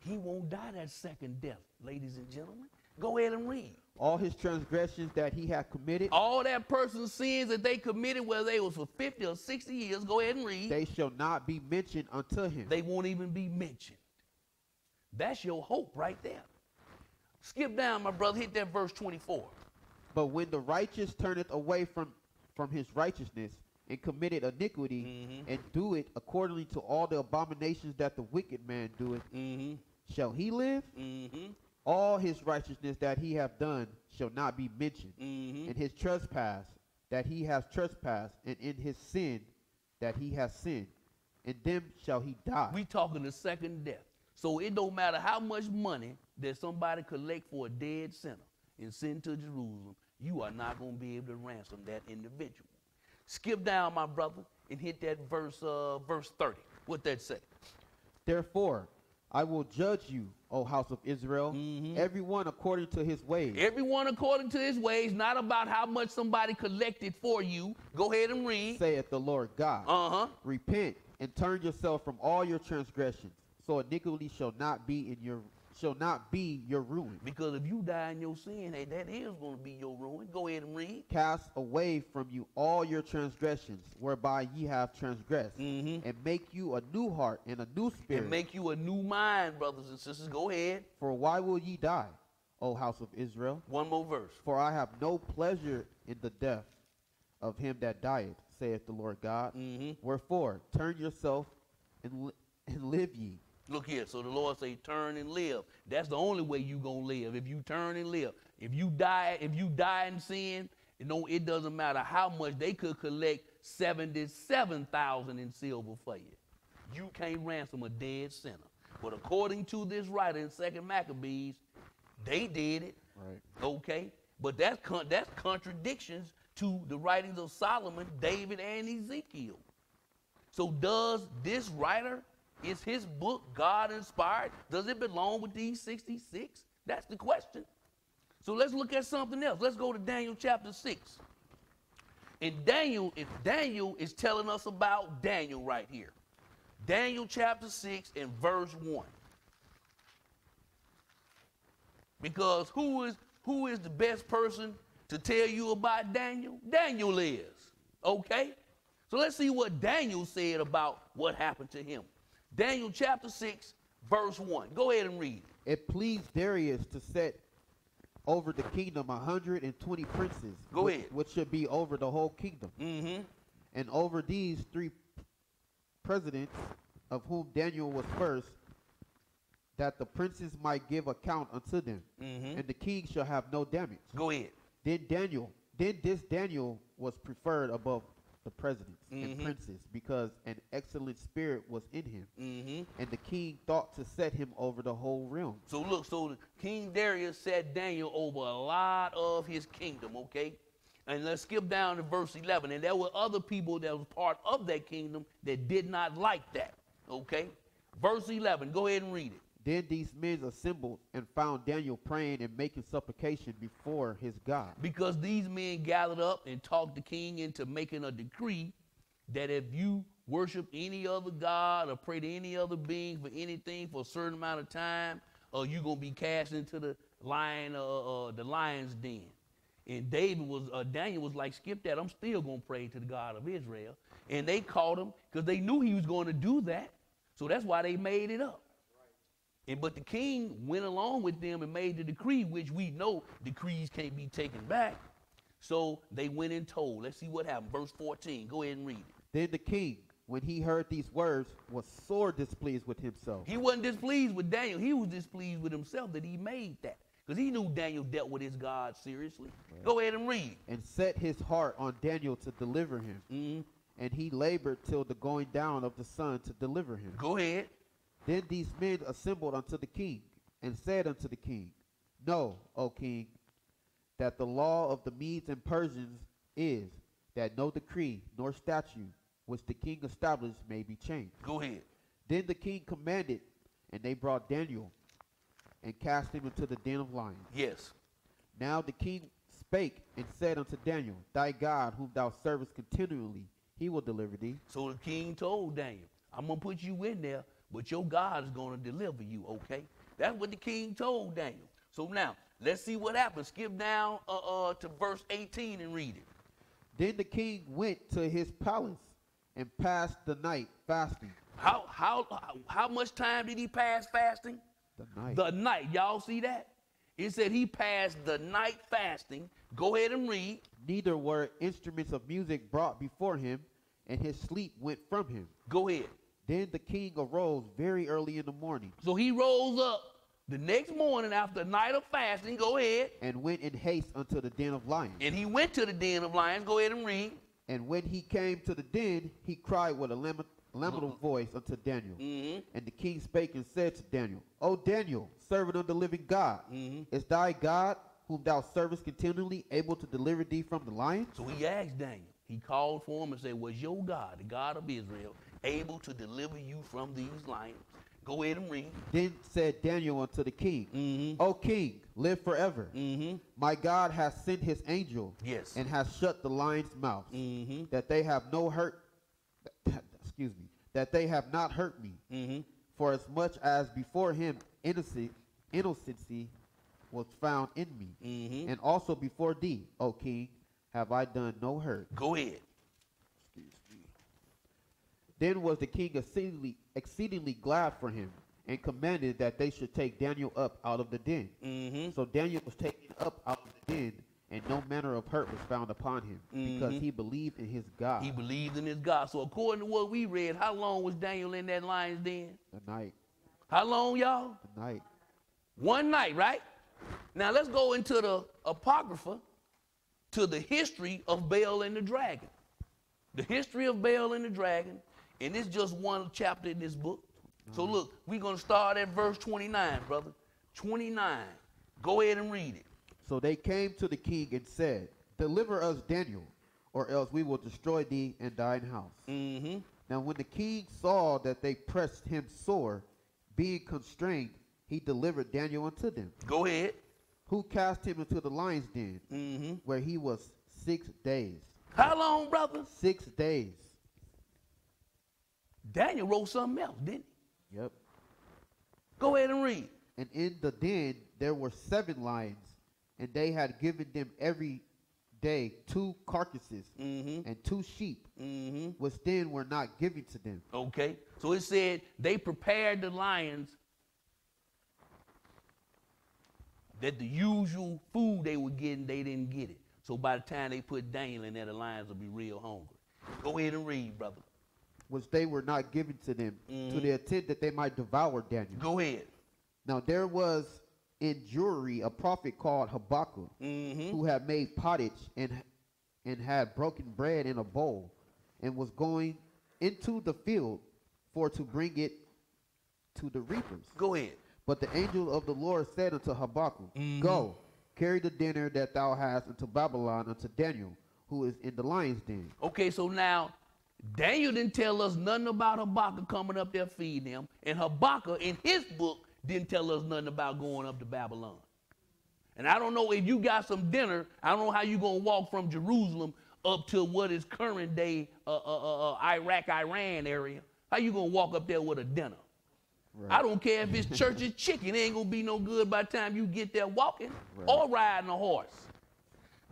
he won't die that second death, ladies and gentlemen. Go ahead and read. All his transgressions that he had committed. All that person's sins that they committed, whether they was for 50 or 60 years, go ahead and read. They shall not be mentioned unto him. They won't even be mentioned. That's your hope right there. Skip down, my brother. Hit that verse 24. But when the righteous turneth away from his righteousness and committed iniquity, mm-hmm, and do it according to all the abominations that the wicked man doeth, mm-hmm, shall he live? Mm-hmm. All his righteousness that he hath done shall not be mentioned, mm-hmm, and his trespass that he hath trespassed, and in his sin that he hath sinned, in them shall he die. We talking the second death. So it don't matter how much money that somebody collect for a dead sinner and send to Jerusalem, you are not going to be able to ransom that individual. Skip down, my brother, and hit that verse, verse 30. What that say? Therefore, I will judge you, O house of Israel, mm-hmm, everyone according to his ways. Everyone according to his ways, not about how much somebody collected for you. Go ahead and read. Saith the Lord God. Uh-huh. Repent and turn yourself from all your transgressions, so iniquity shall not be your ruin. Because if you die in your sin, hey, that is going to be your ruin. Go ahead and read. Cast away from you all your transgressions, whereby ye have transgressed, mm-hmm, and make you a new heart and a new spirit. And make you a new mind, brothers and sisters. Go ahead. For why will ye die, O house of Israel? One more verse. For I have no pleasure in the death of him that dieth, saith the Lord God. Mm-hmm. Wherefore, turn yourself and live ye. Look here, so the Lord say, turn and live. That's the only way you gonna live, if you turn and live. If you die in sin, you know, it doesn't matter how much they could collect 77,000 in silver for you. You can't ransom a dead sinner. But according to this writer in Second Maccabees, they did it. Right. Okay, but that's contradictions to the writings of Solomon, David, and Ezekiel. So does this writer, is his book God inspired? Does it belong with these 66? That's the question. So let's look at something else. Let's go to Daniel chapter 6. And Daniel is telling us about Daniel right here. Daniel chapter 6 and verse 1. Because who is the best person to tell you about Daniel? Daniel is, okay? So let's see what Daniel said about what happened to him. Daniel chapter 6, verse 1. Go ahead and read. It pleased Darius to set over the kingdom 120 princes. Go ahead. Which should be over the whole kingdom. Mm-hmm. And over these three presidents, of whom Daniel was first, that the princes might give account unto them, mm-hmm. and the king shall have no damage. Go ahead. Then this Daniel was preferred above the presidents, mm-hmm. and princes, because an excellent spirit was in him, mm-hmm. and the king thought to set him over the whole realm. So look, so King Darius set Daniel over a lot of his kingdom, okay? And let's skip down to verse 11. And there were other people that was part of that kingdom that did not like that, okay? Verse 11, go ahead and read it. Then these men assembled and found Daniel praying and making supplication before his God. Because these men gathered up and talked the king into making a decree that if you worship any other god or pray to any other being for anything for a certain amount of time, you're going to be cast into the lion's den. And Daniel was like, skip that. I'm still going to pray to the God of Israel. And they caught him because they knew he was going to do that. So that's why they made it up. And, but the king went along with them and made the decree, which we know decrees can't be taken back. So they went and told. Let's see what happened. Verse 14. Go ahead and read it. Then the king, when he heard these words, was sore displeased with himself. He wasn't displeased with Daniel. He was displeased with himself that he made that. Because he knew Daniel dealt with his God seriously. Right. Go ahead and read. And set his heart on Daniel to deliver him. Mm-hmm. And he labored till the going down of the sun to deliver him. Go ahead. Then these men assembled unto the king, and said unto the king, Know, O king, that the law of the Medes and Persians is that no decree nor statute which the king established may be changed. Go ahead. Then the king commanded, and they brought Daniel, and cast him into the den of lions. Yes. Now the king spake and said unto Daniel, Thy God, whom thou servest continually, he will deliver thee. So the king told Daniel, I'm going to put you in there, but your God is going to deliver you, okay? That's what the king told Daniel. So now, let's see what happens. Skip down to verse 18 and read it. Then the king went to his palace and passed the night fasting. How much time did he pass fasting? The night. The night. Y'all see that? It said he passed the night fasting. Go ahead and read. Neither were instruments of music brought before him, and his sleep went from him. Go ahead. Then the king arose very early in the morning. So he rose up the next morning after a night of fasting. Go ahead. And went in haste unto the den of lions. And he went to the den of lions. Go ahead and read. And when he came to the den, he cried with a lamentable voice unto Daniel. Mm-hmm. And the king spake and said to Daniel, O Daniel, servant of the living God, mm-hmm. is thy God, whom thou servest continually, able to deliver thee from the lions? So he asked Daniel. He called for him and said, was your God, the God of Israel, able to deliver you from these lions? Go ahead and read. Then said Daniel unto the king, mm-hmm. O king, live forever. Mm-hmm. My God hath sent his angel, yes. and hath shut the lions' mouths, mm-hmm. that they have no hurt, excuse me, that they have not hurt me, mm-hmm. for as much as before him innocency was found in me, mm-hmm. and also before thee, O king, have I done no hurt. Go ahead. Then was the king exceedingly glad for him, and commanded that they should take Daniel up out of the den. Mm-hmm. So Daniel was taken up out of the den, and no manner of hurt was found upon him, mm-hmm. because he believed in his God. He believed in his God. So according to what we read, how long was Daniel in that lion's den? The night. How long, y'all? The night. One night, right? Now let's go into the Apocrypha, to the history of Baal and the dragon. The history of Baal and the dragon. And it's just one chapter in this book. Mm-hmm. So look, we're going to start at verse 29, brother. 29. Go ahead and read it. So they came to the king and said, Deliver us Daniel, or else we will destroy thee and thine house. Mm-hmm. Now when the king saw that they pressed him sore, being constrained, he delivered Daniel unto them. Go ahead. Who cast him into the lion's den, where he was 6 days. How long, brother? 6 days. Daniel wrote something else, didn't he? Yep. Go ahead and read. And in the den there were 7 lions, and they had given them every day 2 carcasses and 2 sheep, which then were not given to them. Okay. So it said they prepared the lions that the usual food they were getting, they didn't get it. So by the time they put Daniel in there, the lions will be real hungry. Go ahead and read, brother. Which they were not given to them, to the intent that they might devour Daniel. Go ahead. Now there was in Jewry a prophet called Habakkuk, who had made pottage and had broken bread in a bowl, and was going into the field for to bring it to the reapers. Go ahead. But the angel of the Lord said unto Habakkuk, Go, carry the dinner that thou hast unto Babylon, unto Daniel, who is in the lion's den. Okay, so now Daniel didn't tell us nothing about Habakkuk coming up there feeding them, and Habakkuk in his book didn't tell us nothing about going up to Babylon. And I don't know if you got some dinner, I don't know how you're going to walk from Jerusalem up to what is current day Iraq, Iran area. How you going to walk up there with a dinner? Right. I don't care if it's church's chicken. It ain't going to be no good by the time you get there walking or riding a horse.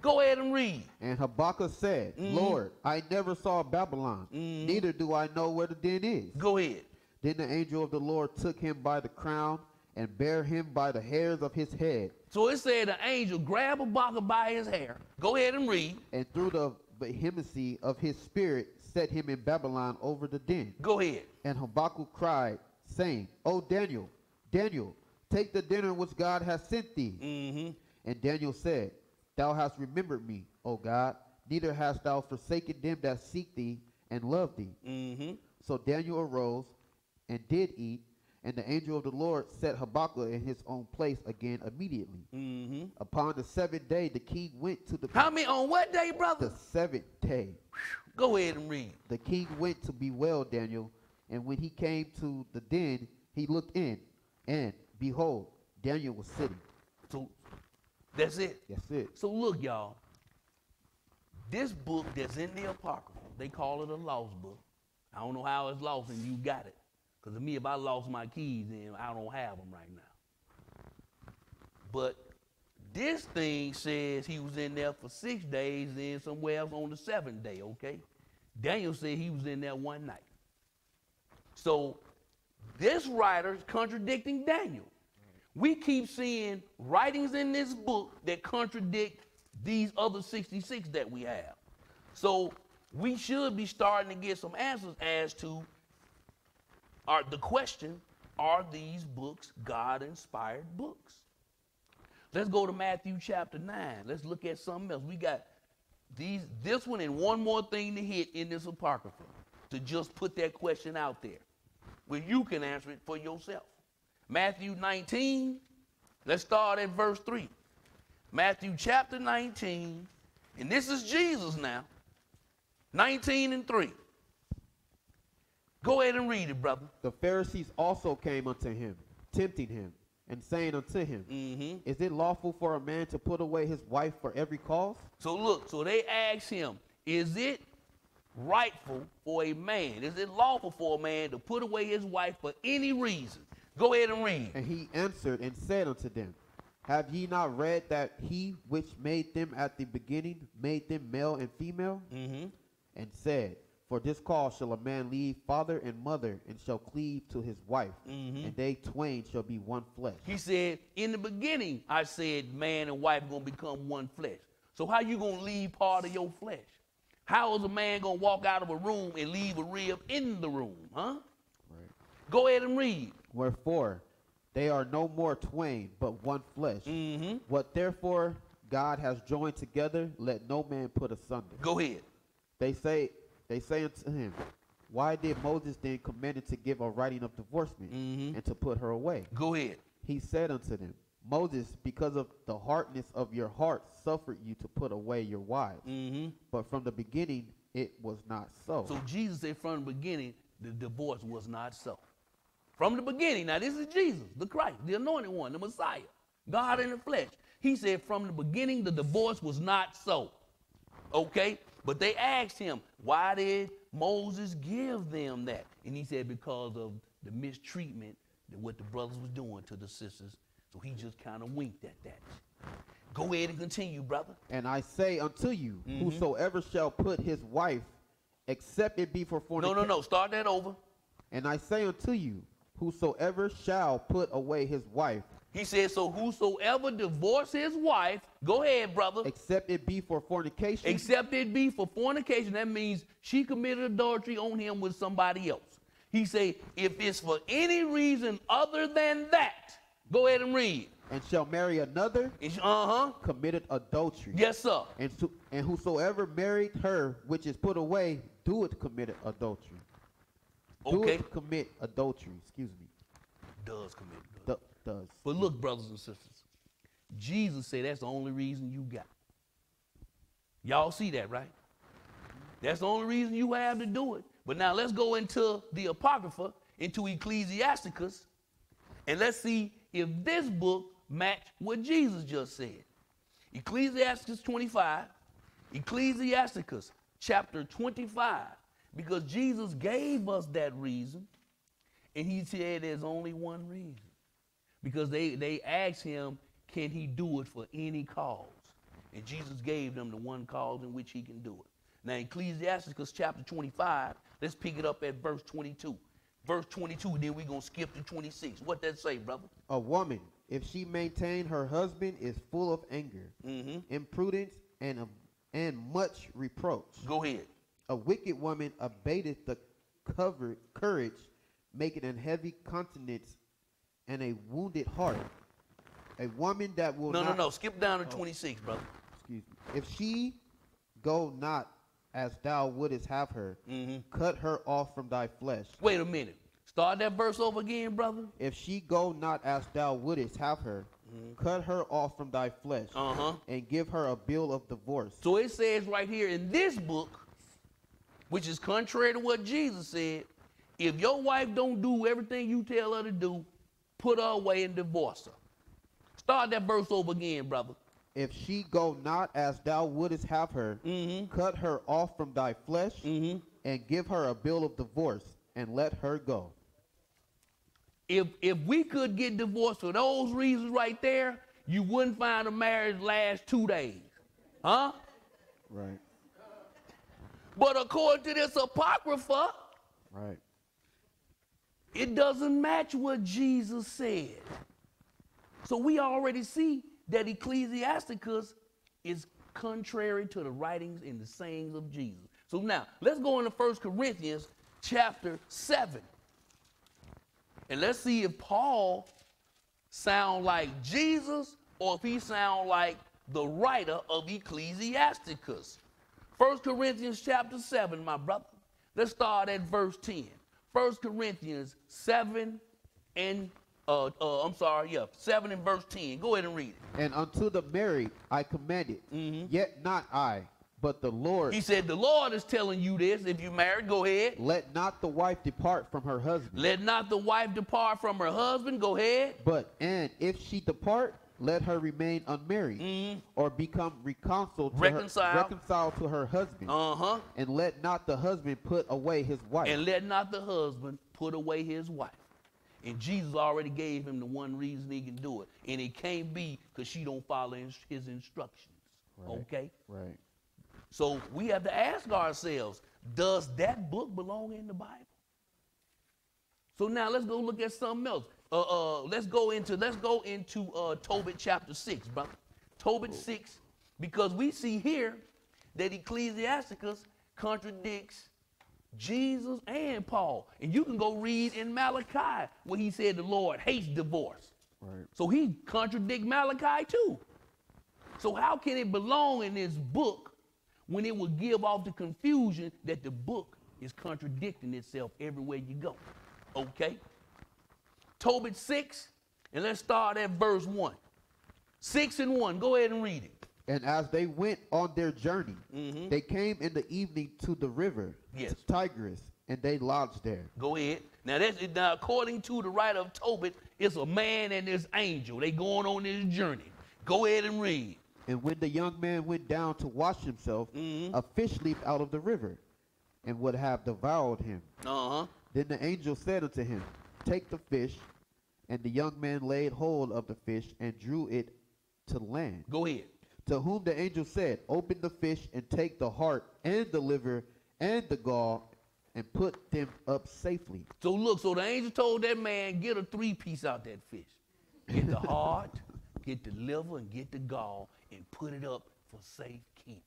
Go ahead and read. And Habakkuk said, Lord, I never saw Babylon, neither do I know where the den is. Go ahead. Then the angel of the Lord took him by the crown and bare him by the hairs of his head. So it said the angel grabbed Habakkuk by his hair. Go ahead and read. And through the vehemency of his spirit set him in Babylon over the den. Go ahead. And Habakkuk cried, saying, O Daniel, Daniel, take the dinner which God has sent thee. And Daniel said, Thou hast remembered me, O God, neither hast thou forsaken them that seek thee and love thee. So Daniel arose and did eat, and the angel of the Lord set Habakkuk in his own place again immediately. Upon the 7th day, the king went to the... How many on what day, brother? The 7th day. Go ahead and read. The king went to bewail Daniel, and when he came to the den, he looked in, and behold, Daniel was sitting. So that's it. That's it. So look, y'all, this book that's in the Apocrypha, they call it a lost book. I don't know how it's lost and you got it. Because to me, if I lost my keys, then I don't have them right now. But this thing says he was in there for 6 days, then somewhere else on the 7th day, okay? Daniel said he was in there one night. So this writer is contradicting Daniel. We keep seeing writings in this book that contradict these other 66 that we have. So we should be starting to get some answers as to the question, are these books God-inspired books? Let's go to Matthew chapter 9. Let's look at something else. We got this one and one more thing to hit in this Apocrypha to just put that question out there where you can answer it for yourself. Matthew 19, let's start at verse 3. Matthew chapter 19, and this is Jesus now, 19 and 3. Go ahead and read it, brother. The Pharisees also came unto him, tempting him, and saying unto him, Is it lawful for a man to put away his wife for every cause? So look, so they asked him, is it rightful for a man, is it lawful for a man to put away his wife for any reason? Go ahead and read. And he answered and said unto them, Have ye not read that he which made them at the beginning made them male and female? And said, For this cause shall a man leave father and mother, and shall cleave to his wife, and they twain shall be one flesh. He said, In the beginning I said man and wife going to become one flesh. So how you going to leave part of your flesh? How is a man going to walk out of a room and leave a rib in the room, huh? Right. Go ahead and read. Wherefore, they are no more twain, but one flesh. What therefore God has joined together, let no man put asunder. Go ahead. They say unto him, Why did Moses then command it to give a writing of divorcement and to put her away? Go ahead. He said unto them, Moses, because of the hardness of your heart, suffered you to put away your wives. But from the beginning It was not so. So Jesus said from the beginning, the divorce was not so. From the beginning. Now this is Jesus, the Christ, the anointed one, the Messiah, God in the flesh. He said from the beginning, the divorce was not so. Okay? But they asked him, why did Moses give them that? And he said, because of the mistreatment that what the brothers was doing to the sisters. So he just kind of winked at that. Go ahead and continue, brother. And I say unto you, whosoever shall put his wife, except it be for fornication. No, no, no. Start that over. And I say unto you, whosoever shall put away his wife. He says, so whosoever divorce his wife, go ahead, brother. Except it be for fornication. Except it be for fornication. That means she committed adultery on him with somebody else. He say, if it's for any reason other than that, go ahead and read. And shall marry another, committed adultery. Yes, sir. And whosoever married her, which is put away, doeth commit adultery. Okay. Doeth commit adultery, excuse me. Does commit adultery. Does. But look, brothers and sisters, Jesus said that's the only reason you got. Y'all see that, right? That's the only reason you have to do it. But now let's go into the Apocrypha, into Ecclesiasticus, and let's see if this book match what Jesus just said. Ecclesiastes 25, Ecclesiasticus chapter 25, because Jesus gave us that reason, and he said there's only one reason. Because they asked him, can he do it for any cause? And Jesus gave them the one cause in which he can do it. Now, Ecclesiasticus chapter 25, let's pick it up at verse 22. Verse 22, then we're going to skip to 26. What that say, brother? A woman, if she maintain her husband, is full of anger, imprudence, and much reproach. Go ahead. A wicked woman abateth the courage, making an heavy countenance and a wounded heart. A woman that will not... No, skip down to 26, brother. Excuse me. If she go not as thou wouldest have her, cut her off from thy flesh. Wait a minute. Start that verse over again, brother. If she go not as thou wouldest have her, cut her off from thy flesh, and give her a bill of divorce. So it says right here in this book, which is contrary to what Jesus said, if your wife don't do everything you tell her to do, put her away and divorce her. Start that verse over again, brother. If she go not as thou wouldest have her, cut her off from thy flesh, and give her a bill of divorce, and let her go. If we could get divorced for those reasons right there, you wouldn't find a marriage last 2 days. Huh? Right. But according to this Apocrypha, right, it doesn't match what Jesus said. So we already see that Ecclesiasticus is contrary to the writings and the sayings of Jesus. So now, let's go into 1 Corinthians chapter 7. And let's see if Paul sound like Jesus or if he sound like the writer of Ecclesiasticus. 1 Corinthians chapter 7, my brother. Let's start at verse 10. 1 Corinthians 7 and 10. I'm sorry, 7 and verse 10. Go ahead and read it. And unto the married I commanded, yet not I, but the Lord. He said the Lord is telling you this. If you married, go ahead. Let not the wife depart from her husband. Let not the wife depart from her husband. Go ahead. But, and if she depart, let her remain unmarried, or become reconciled to her husband. And let not the husband put away his wife. And let not the husband put away his wife. And Jesus already gave him the one reason he can do it. And it can't be because she don't follow his instructions. Right, okay? Right. So we have to ask ourselves, does that book belong in the Bible? So now let's go look at something else. Let's go into Tobit chapter 6, brother. Tobit 6, because we see here that Ecclesiasticus contradicts Jesus and Paul. And you can go read in Malachi where he said the Lord hates divorce. Right. So he contradicts Malachi too. So how can it belong in this book when it will give off the confusion that the book is contradicting itself everywhere you go? Okay? Tobit 6, and let's start at verse 1. 6 and 1. Go ahead and read it. And as they went on their journey, mm-hmm. they came in the evening to the river, yes. Tigris, and they lodged there. Go ahead. Now, now according to the writer of Tobit, it's a man and his angel. They going on this journey. Go ahead and read. And when the young man went down to wash himself, mm-hmm. a fish leaped out of the river and would have devoured him. Uh-huh. Then the angel said unto him, take the fish. And the young man laid hold of the fish and drew it to land. Go ahead. To whom the angel said, open the fish and take the heart and the liver and the gall and put them up safely. So look, so the angel told that man, get a 3-piece out that fish. Get the heart, get the liver, and get the gall, and put it up for safekeeping.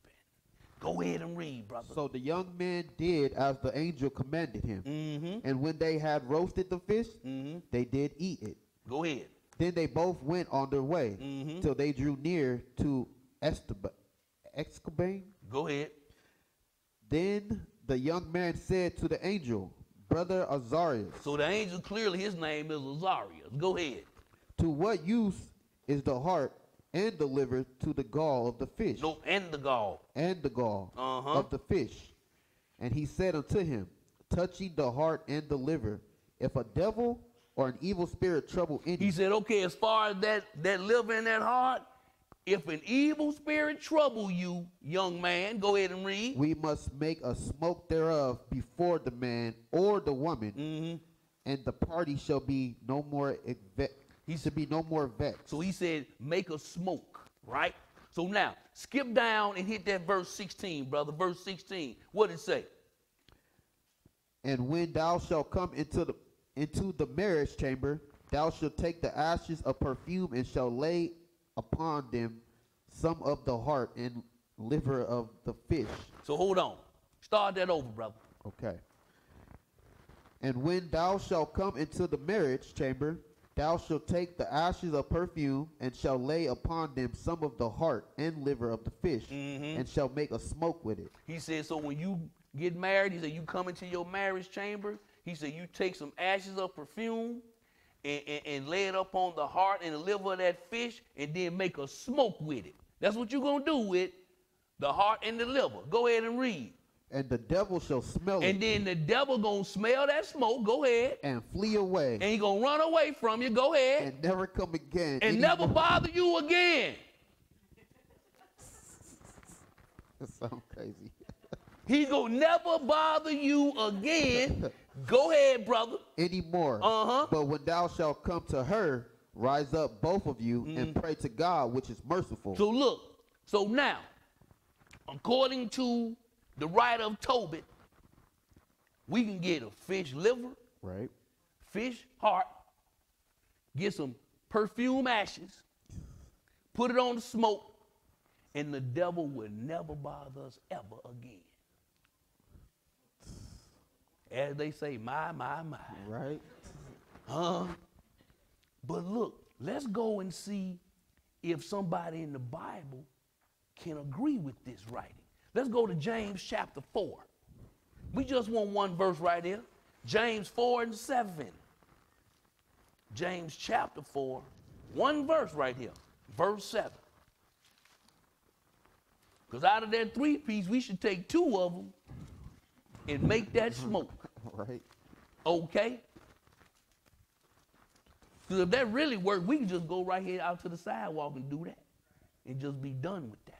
Go ahead and read, brother. So the young man did as the angel commanded him. Mm-hmm. And when they had roasted the fish, mm-hmm. they did eat it. Go ahead. Then they both went on their way, mm-hmm. till they drew near to Escobain. Go ahead. Then the young man said to the angel, brother Azarias. So the angel, clearly his name is Azarias. Go ahead. To what use is the heart and the liver to the gall of the fish? No, and the gall. And the gall of the fish. And he said unto him, touching the heart and the liver, if a devil or an evil spirit trouble any. He said, okay, as far as that liver and that heart, if an evil spirit trouble you, young man, go ahead and read. We must make a smoke thereof before the man or the woman, mm-hmm. and the party shall be no more vexed. He should be no more vexed. So he said, make a smoke, right? So now, skip down and hit that verse 16, brother. Verse 16, what did it say? And when thou shalt come into the marriage chamber, thou shalt take the ashes of perfume and shall lay upon them some of the heart and liver of the fish. So hold on. Start that over, brother. Okay. And when thou shalt come into the marriage chamber, thou shalt take the ashes of perfume and shall lay upon them some of the heart and liver of the fish, mm-hmm. and shall make a smoke with it. He said, so when you get married, he said, you come into your marriage chamber, he said, you take some ashes of perfume and lay it up on the heart and the liver of that fish, and then make a smoke with it. That's what you're going to do with the heart and the liver. Go ahead and read. And the devil shall smell it. And then the devil going to smell that smoke. Go ahead. And flee away. And he's going to run away from you. Go ahead. And never come again. And never bother you again. That sounds crazy. He's going to never bother you again. Go ahead, brother. Anymore. Uh-huh. But when thou shalt come to her, rise up both of you, mm-hmm. and pray to God, which is merciful. So look, so now, according to the writer of Tobit, we can get a fish liver, right? Fish heart, get some perfume ashes, put it on the smoke, and the devil will never bother us ever again. As they say, my. Right. But look, let's go and see if somebody in the Bible can agree with this writing. Let's go to James chapter 4. We just want one verse right here. James 4:7. James chapter 4, one verse right here, verse 7. Because out of that 3-piece, we should take 2 of them and make that smoke. Right. Okay? Because if that really worked, we can just go right here out to the sidewalk and do that and just be done with that.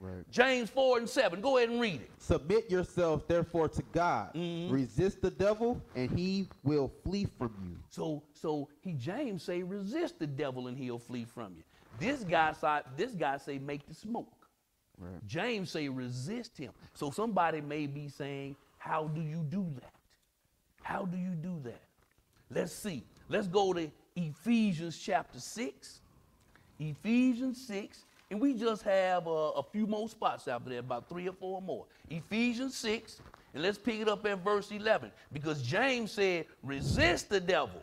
Right. James 4:7. Go ahead and read it. Submit yourself, therefore, to God. Mm-hmm. Resist the devil, and he will flee from you. So James say, resist the devil, and he'll flee from you. This guy say, make the smoke. Right. James say, resist him. So somebody may be saying, how do you do that? How do you do that? Let's see. Let's go to Ephesians chapter 6. Ephesians 6. And we just have a few more spots after that, about 3 or 4 more. Ephesians 6. And let's pick it up at verse 11. Because James said, resist the devil,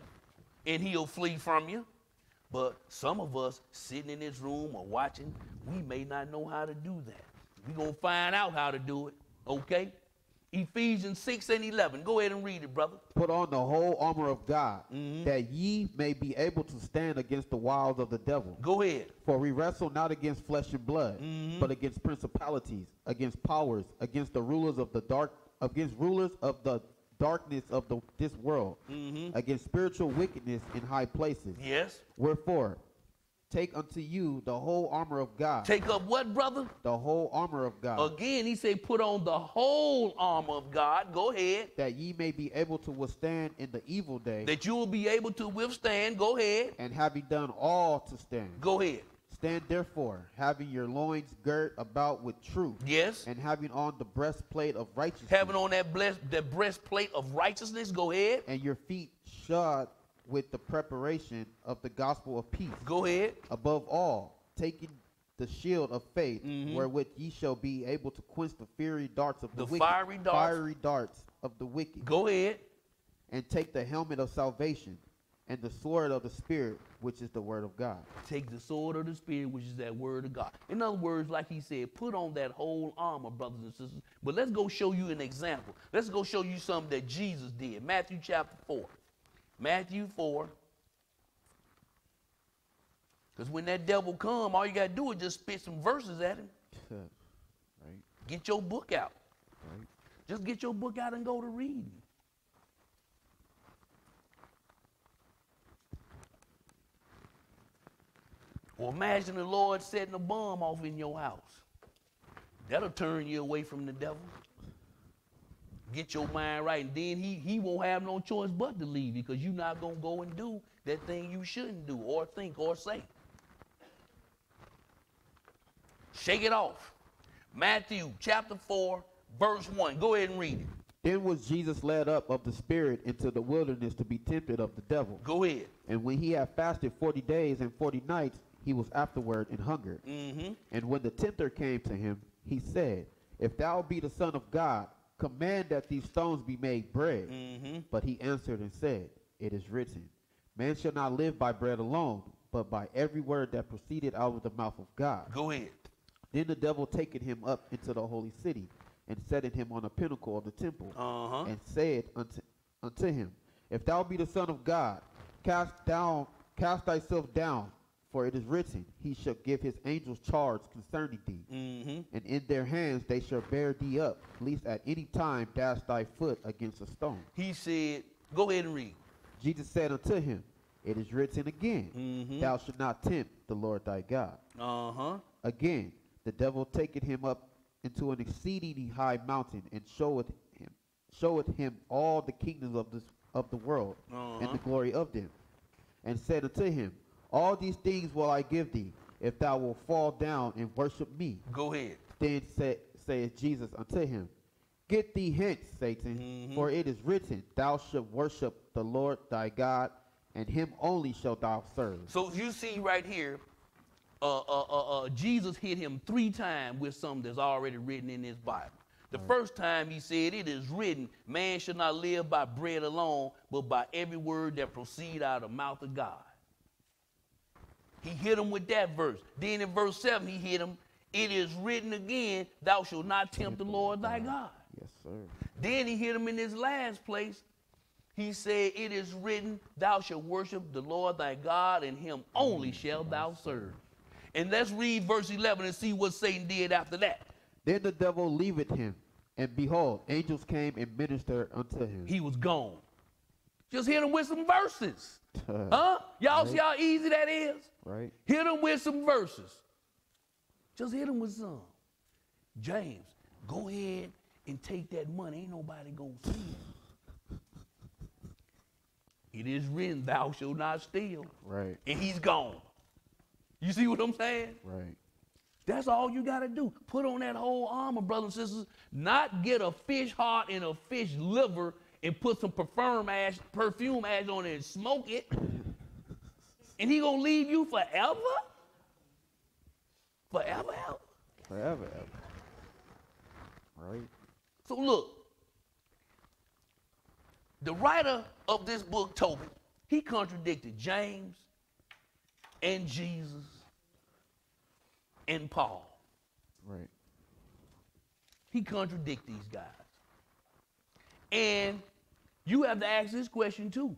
and he'll flee from you. But some of us sitting in this room or watching, we may not know how to do that. We're going to find out how to do it, okay? Ephesians 6 and 11. Go ahead and read it, brother. Put on the whole armor of God, that ye may be able to stand against the wiles of the devil. Go ahead. For we wrestle not against flesh and blood, but against principalities, against powers, against the rulers of the darkness of this world, against spiritual wickedness in high places. Yes. Wherefore, take unto you the whole armor of God. Take up what, brother? The whole armor of God. Again, he said, put on the whole armor of God. Go ahead. That ye may be able to withstand in the evil day. That you will be able to withstand. Go ahead. And having done all to stand. Go ahead. Stand therefore, having your loins girt about with truth. Yes. And having on the breastplate of righteousness. Having on that breastplate of righteousness. Go ahead. And your feet shod with the preparation of the gospel of peace. Go ahead. Above all, taking the shield of faith, wherewith ye shall be able to quench the fiery darts of the wicked. Fiery darts of the wicked. Go ahead. And take the helmet of salvation and the sword of the Spirit, which is the word of God. Take the sword of the Spirit, which is that word of God. In other words, like he said, put on that whole armor, brothers and sisters. But let's go show you an example. Let's go show you something that Jesus did. Matthew chapter 4. Matthew 4. Because when that devil come, all you got to do is just spit some verses at him. Right. Get your book out. Right. Just get your book out and go to reading. Or imagine the Lord setting a bomb off in your house. That'll turn you away from the devil. Get your mind right, and then he won't have no choice but to leave you, because you're not going to go and do that thing you shouldn't do or think or say. Shake it off. Matthew chapter 4, verse 1. Go ahead and read it. Then was Jesus led up of the Spirit into the wilderness to be tempted of the devil. Go ahead. And when he had fasted 40 days and 40 nights, he was afterward and hungered. And when the tempter came to him, he said, If thou be the Son of God, command that these stones be made bread. But he answered and said, It is written, Man shall not live by bread alone, but by every word that proceeded out of the mouth of God. Go ahead. Then the devil taken him up into the holy city, and setting him on a pinnacle of the temple, and said unto him, If thou be the Son of God, cast thyself down, for it is written, He shall give his angels charge concerning thee, and in their hands they shall bear thee up, lest at any time dash thy foot against a stone. He said, go ahead and read. Jesus said unto him, It is written again, Thou shalt not tempt the Lord thy God. Again, the devil taketh him up into an exceedingly high mountain, and showeth him all the kingdoms of the world, and the glory of them, and said unto him, All these things will I give thee, if thou wilt fall down and worship me. Go ahead. Then saith Jesus unto him, Get thee hence, Satan, for it is written, Thou shalt worship the Lord thy God, and him only shalt thou serve. So you see right here, Jesus hit him 3 times with something that's already written in his Bible. The first time he said, It is written, Man shall not live by bread alone, but by every word that proceed out of the mouth of God. He hit him with that verse. Then in verse 7, he hit him, It is written again, Thou shalt not tempt the Lord thy God. Yes, sir. Then he hit him in his last place. He said, It is written, Thou shalt worship the Lord thy God, and him only shalt thou serve. And let's read verse 11 and see what Satan did after that. Then the devil leaveth him, and behold, angels came and ministered unto him. He was gone. Just hit him with some verses. Y'all see how easy that is? Right. Hit him with some verses. Just hit him with some. James, go ahead and take that money. Ain't nobody gonna steal. It is written, Thou shalt not steal. Right. And he's gone. You see what I'm saying? Right. That's all you got to do. Put on that whole armor, brothers and sisters. Not get a fish heart and a fish liver and put some perfume ash on it and smoke it. And he going to leave you forever? Forever, ever? Forever, ever. Right. So look, the writer of this book, Tobit, he contradicted James and Jesus and Paul. Right. He contradicted these guys. And you have to ask this question too.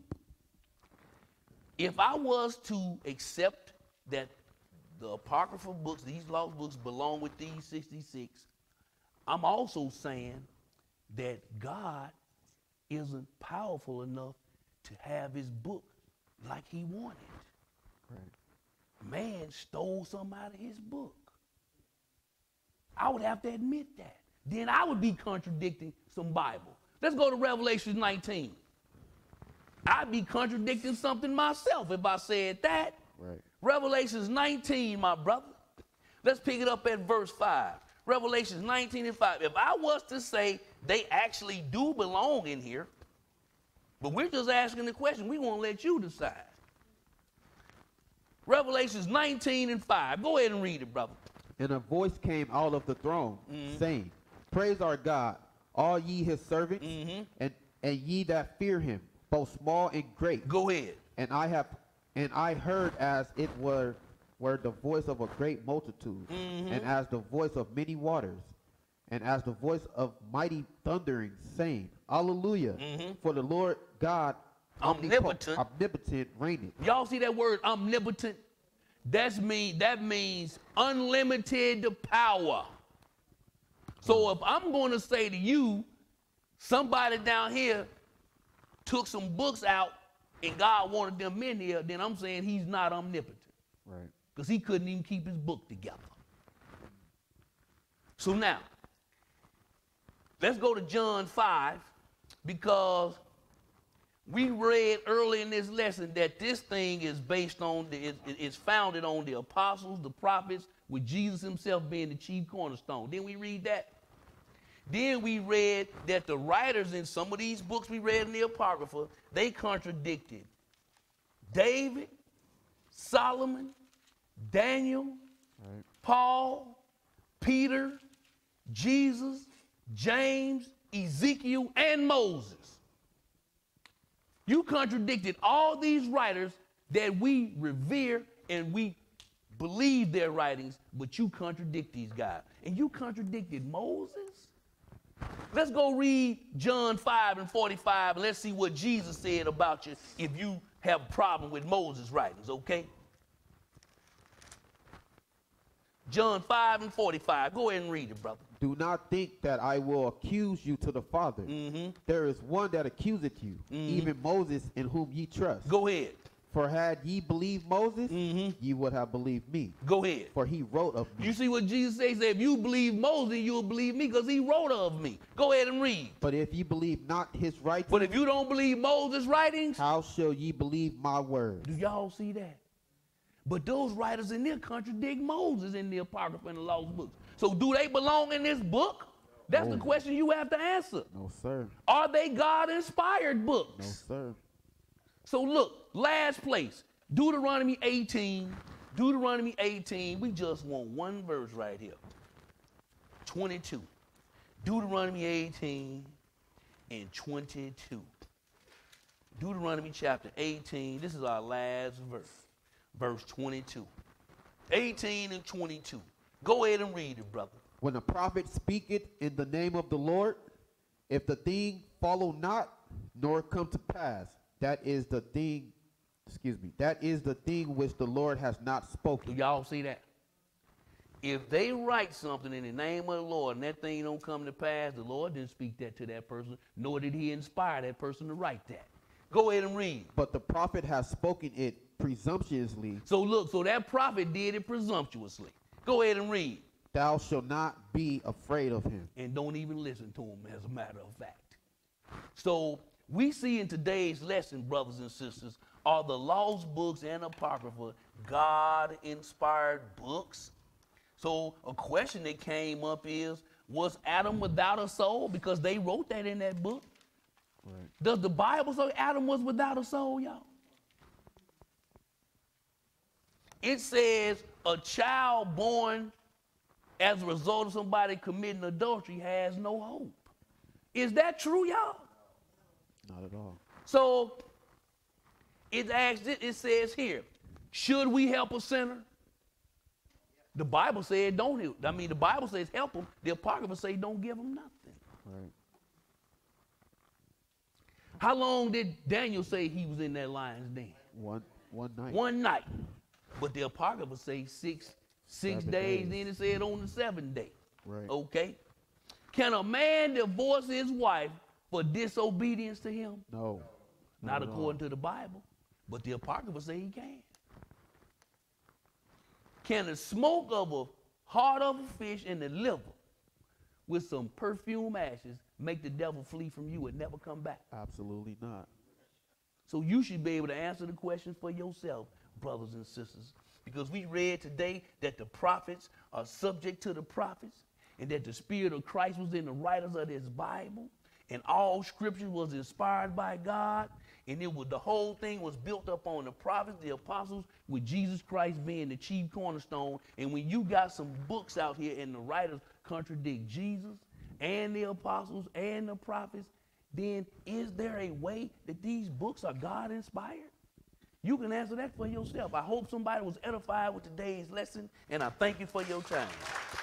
If I was to accept that the Apocrypha books, these law books, belong with these 66, I'm also saying that God isn't powerful enough to have his book like he wanted. Right. Man stole something out of his book. I would have to admit that. Then I would be contradicting some Bible. Let's go to Revelation 19. I'd be contradicting something myself if I said that. Right. Revelation 19, my brother. Let's pick it up at verse 5. Revelation 19 and 5. If I was to say they actually do belong in here, but we're just asking the question, we won't let you decide. Revelation 19 and 5. Go ahead and read it, brother. And a voice came out of the throne, saying, Praise our God, all ye his servants, and ye that fear him, both small and great. Go ahead. And I heard as it were the voice of a great multitude, and as the voice of many waters, and as the voice of mighty thundering, saying, Hallelujah, for the Lord God omnipotent reigneth. Y'all see that word omnipotent? That means unlimited power. So if I'm going to say to you, somebody down here took some books out and God wanted them in here, then I'm saying he's not omnipotent. Right. Because he couldn't even keep his book together. So now, let's go to John 5, because we read early in this lesson that this thing is based on, it's founded on the apostles, the prophets, with Jesus himself being the chief cornerstone. Didn't we read that? Then we read that the writers in some of these books we read in the Apocrypha, they contradicted David, Solomon, Daniel, right, Paul, Peter, Jesus, James, Ezekiel, and Moses. You contradicted all these writers that we revere and we believe their writings, but you contradict these guys. And you contradicted Moses? Let's go read John 5 and 45, and let's see what Jesus said about you if you have a problem with Moses' writings, okay? John 5 and 45. Go ahead and read it, brother. Do not think that I will accuse you to the Father. There is one that accuseth you, even Moses, in whom ye trust. Go ahead. For had ye believed Moses, ye would have believed me. Go ahead. For he wrote of me. You see what Jesus says? If you believe Moses, you will believe me because he wrote of me. Go ahead and read. But if ye believe not his writings. But if you don't believe Moses' writings. How shall ye believe my words? Do y'all see that? But those writers in there contradict Moses in the Apocrypha and the lost books. So do they belong in this book? That's the question you have to answer. No, sir. Are they God-inspired books? No, sir. So look, last place, Deuteronomy 18. Deuteronomy 18, we just want one verse right here. 22. Deuteronomy 18 and 22. Deuteronomy chapter 18, this is our last verse. Verse 22. 18 and 22. Go ahead and read it, brother. When a prophet speaketh in the name of the Lord, if the thing follow not, nor come to pass, that is the thing which the Lord has not spoken. Do y'all see that? If they write something in the name of the Lord and that thing don't come to pass, the Lord didn't speak that to that person, nor did he inspire that person to write that. Go ahead and read. But the prophet has spoken it presumptuously. So look, so that prophet did it presumptuously. Go ahead and read. Thou shalt not be afraid of him. And don't even listen to him, as a matter of fact. So we see in today's lesson, brothers and sisters, are the lost books and Apocrypha God-inspired books? So a question that came up is, was Adam without a soul? Because they wrote that in that book. Right. Does the Bible say Adam was without a soul, y'all? It says a child born as a result of somebody committing adultery has no hope. Is that true, y'all? Not at all. So it asks, it says here, should we help a sinner? The Bible said don't help. I mean, the Bible says help them. The Apocrypha say don't give them nothing. Right. How long did Daniel say he was in that lion's den? One night. One night. But the Apocrypha say six days, then it said on the seventh day. Right. Okay? Can a man divorce his wife for disobedience to him? No. Not according to the Bible, but the Apocrypha say he can. Can the smoke of a heart of a fish and the liver with some perfume ashes make the devil flee from you and never come back? Absolutely not. So you should be able to answer the questions for yourself, brothers and sisters, because we read today that the prophets are subject to the prophets and that the Spirit of Christ was in the writers of this Bible and all Scripture was inspired by God, and it was, the whole thing was built up on the prophets, the apostles, with Jesus Christ being the chief cornerstone. And when you got some books out here and the writers contradict Jesus and the apostles and the prophets, then is there a way that these books are God-inspired? You can answer that for yourself. I hope somebody was edified with today's lesson, and I thank you for your time.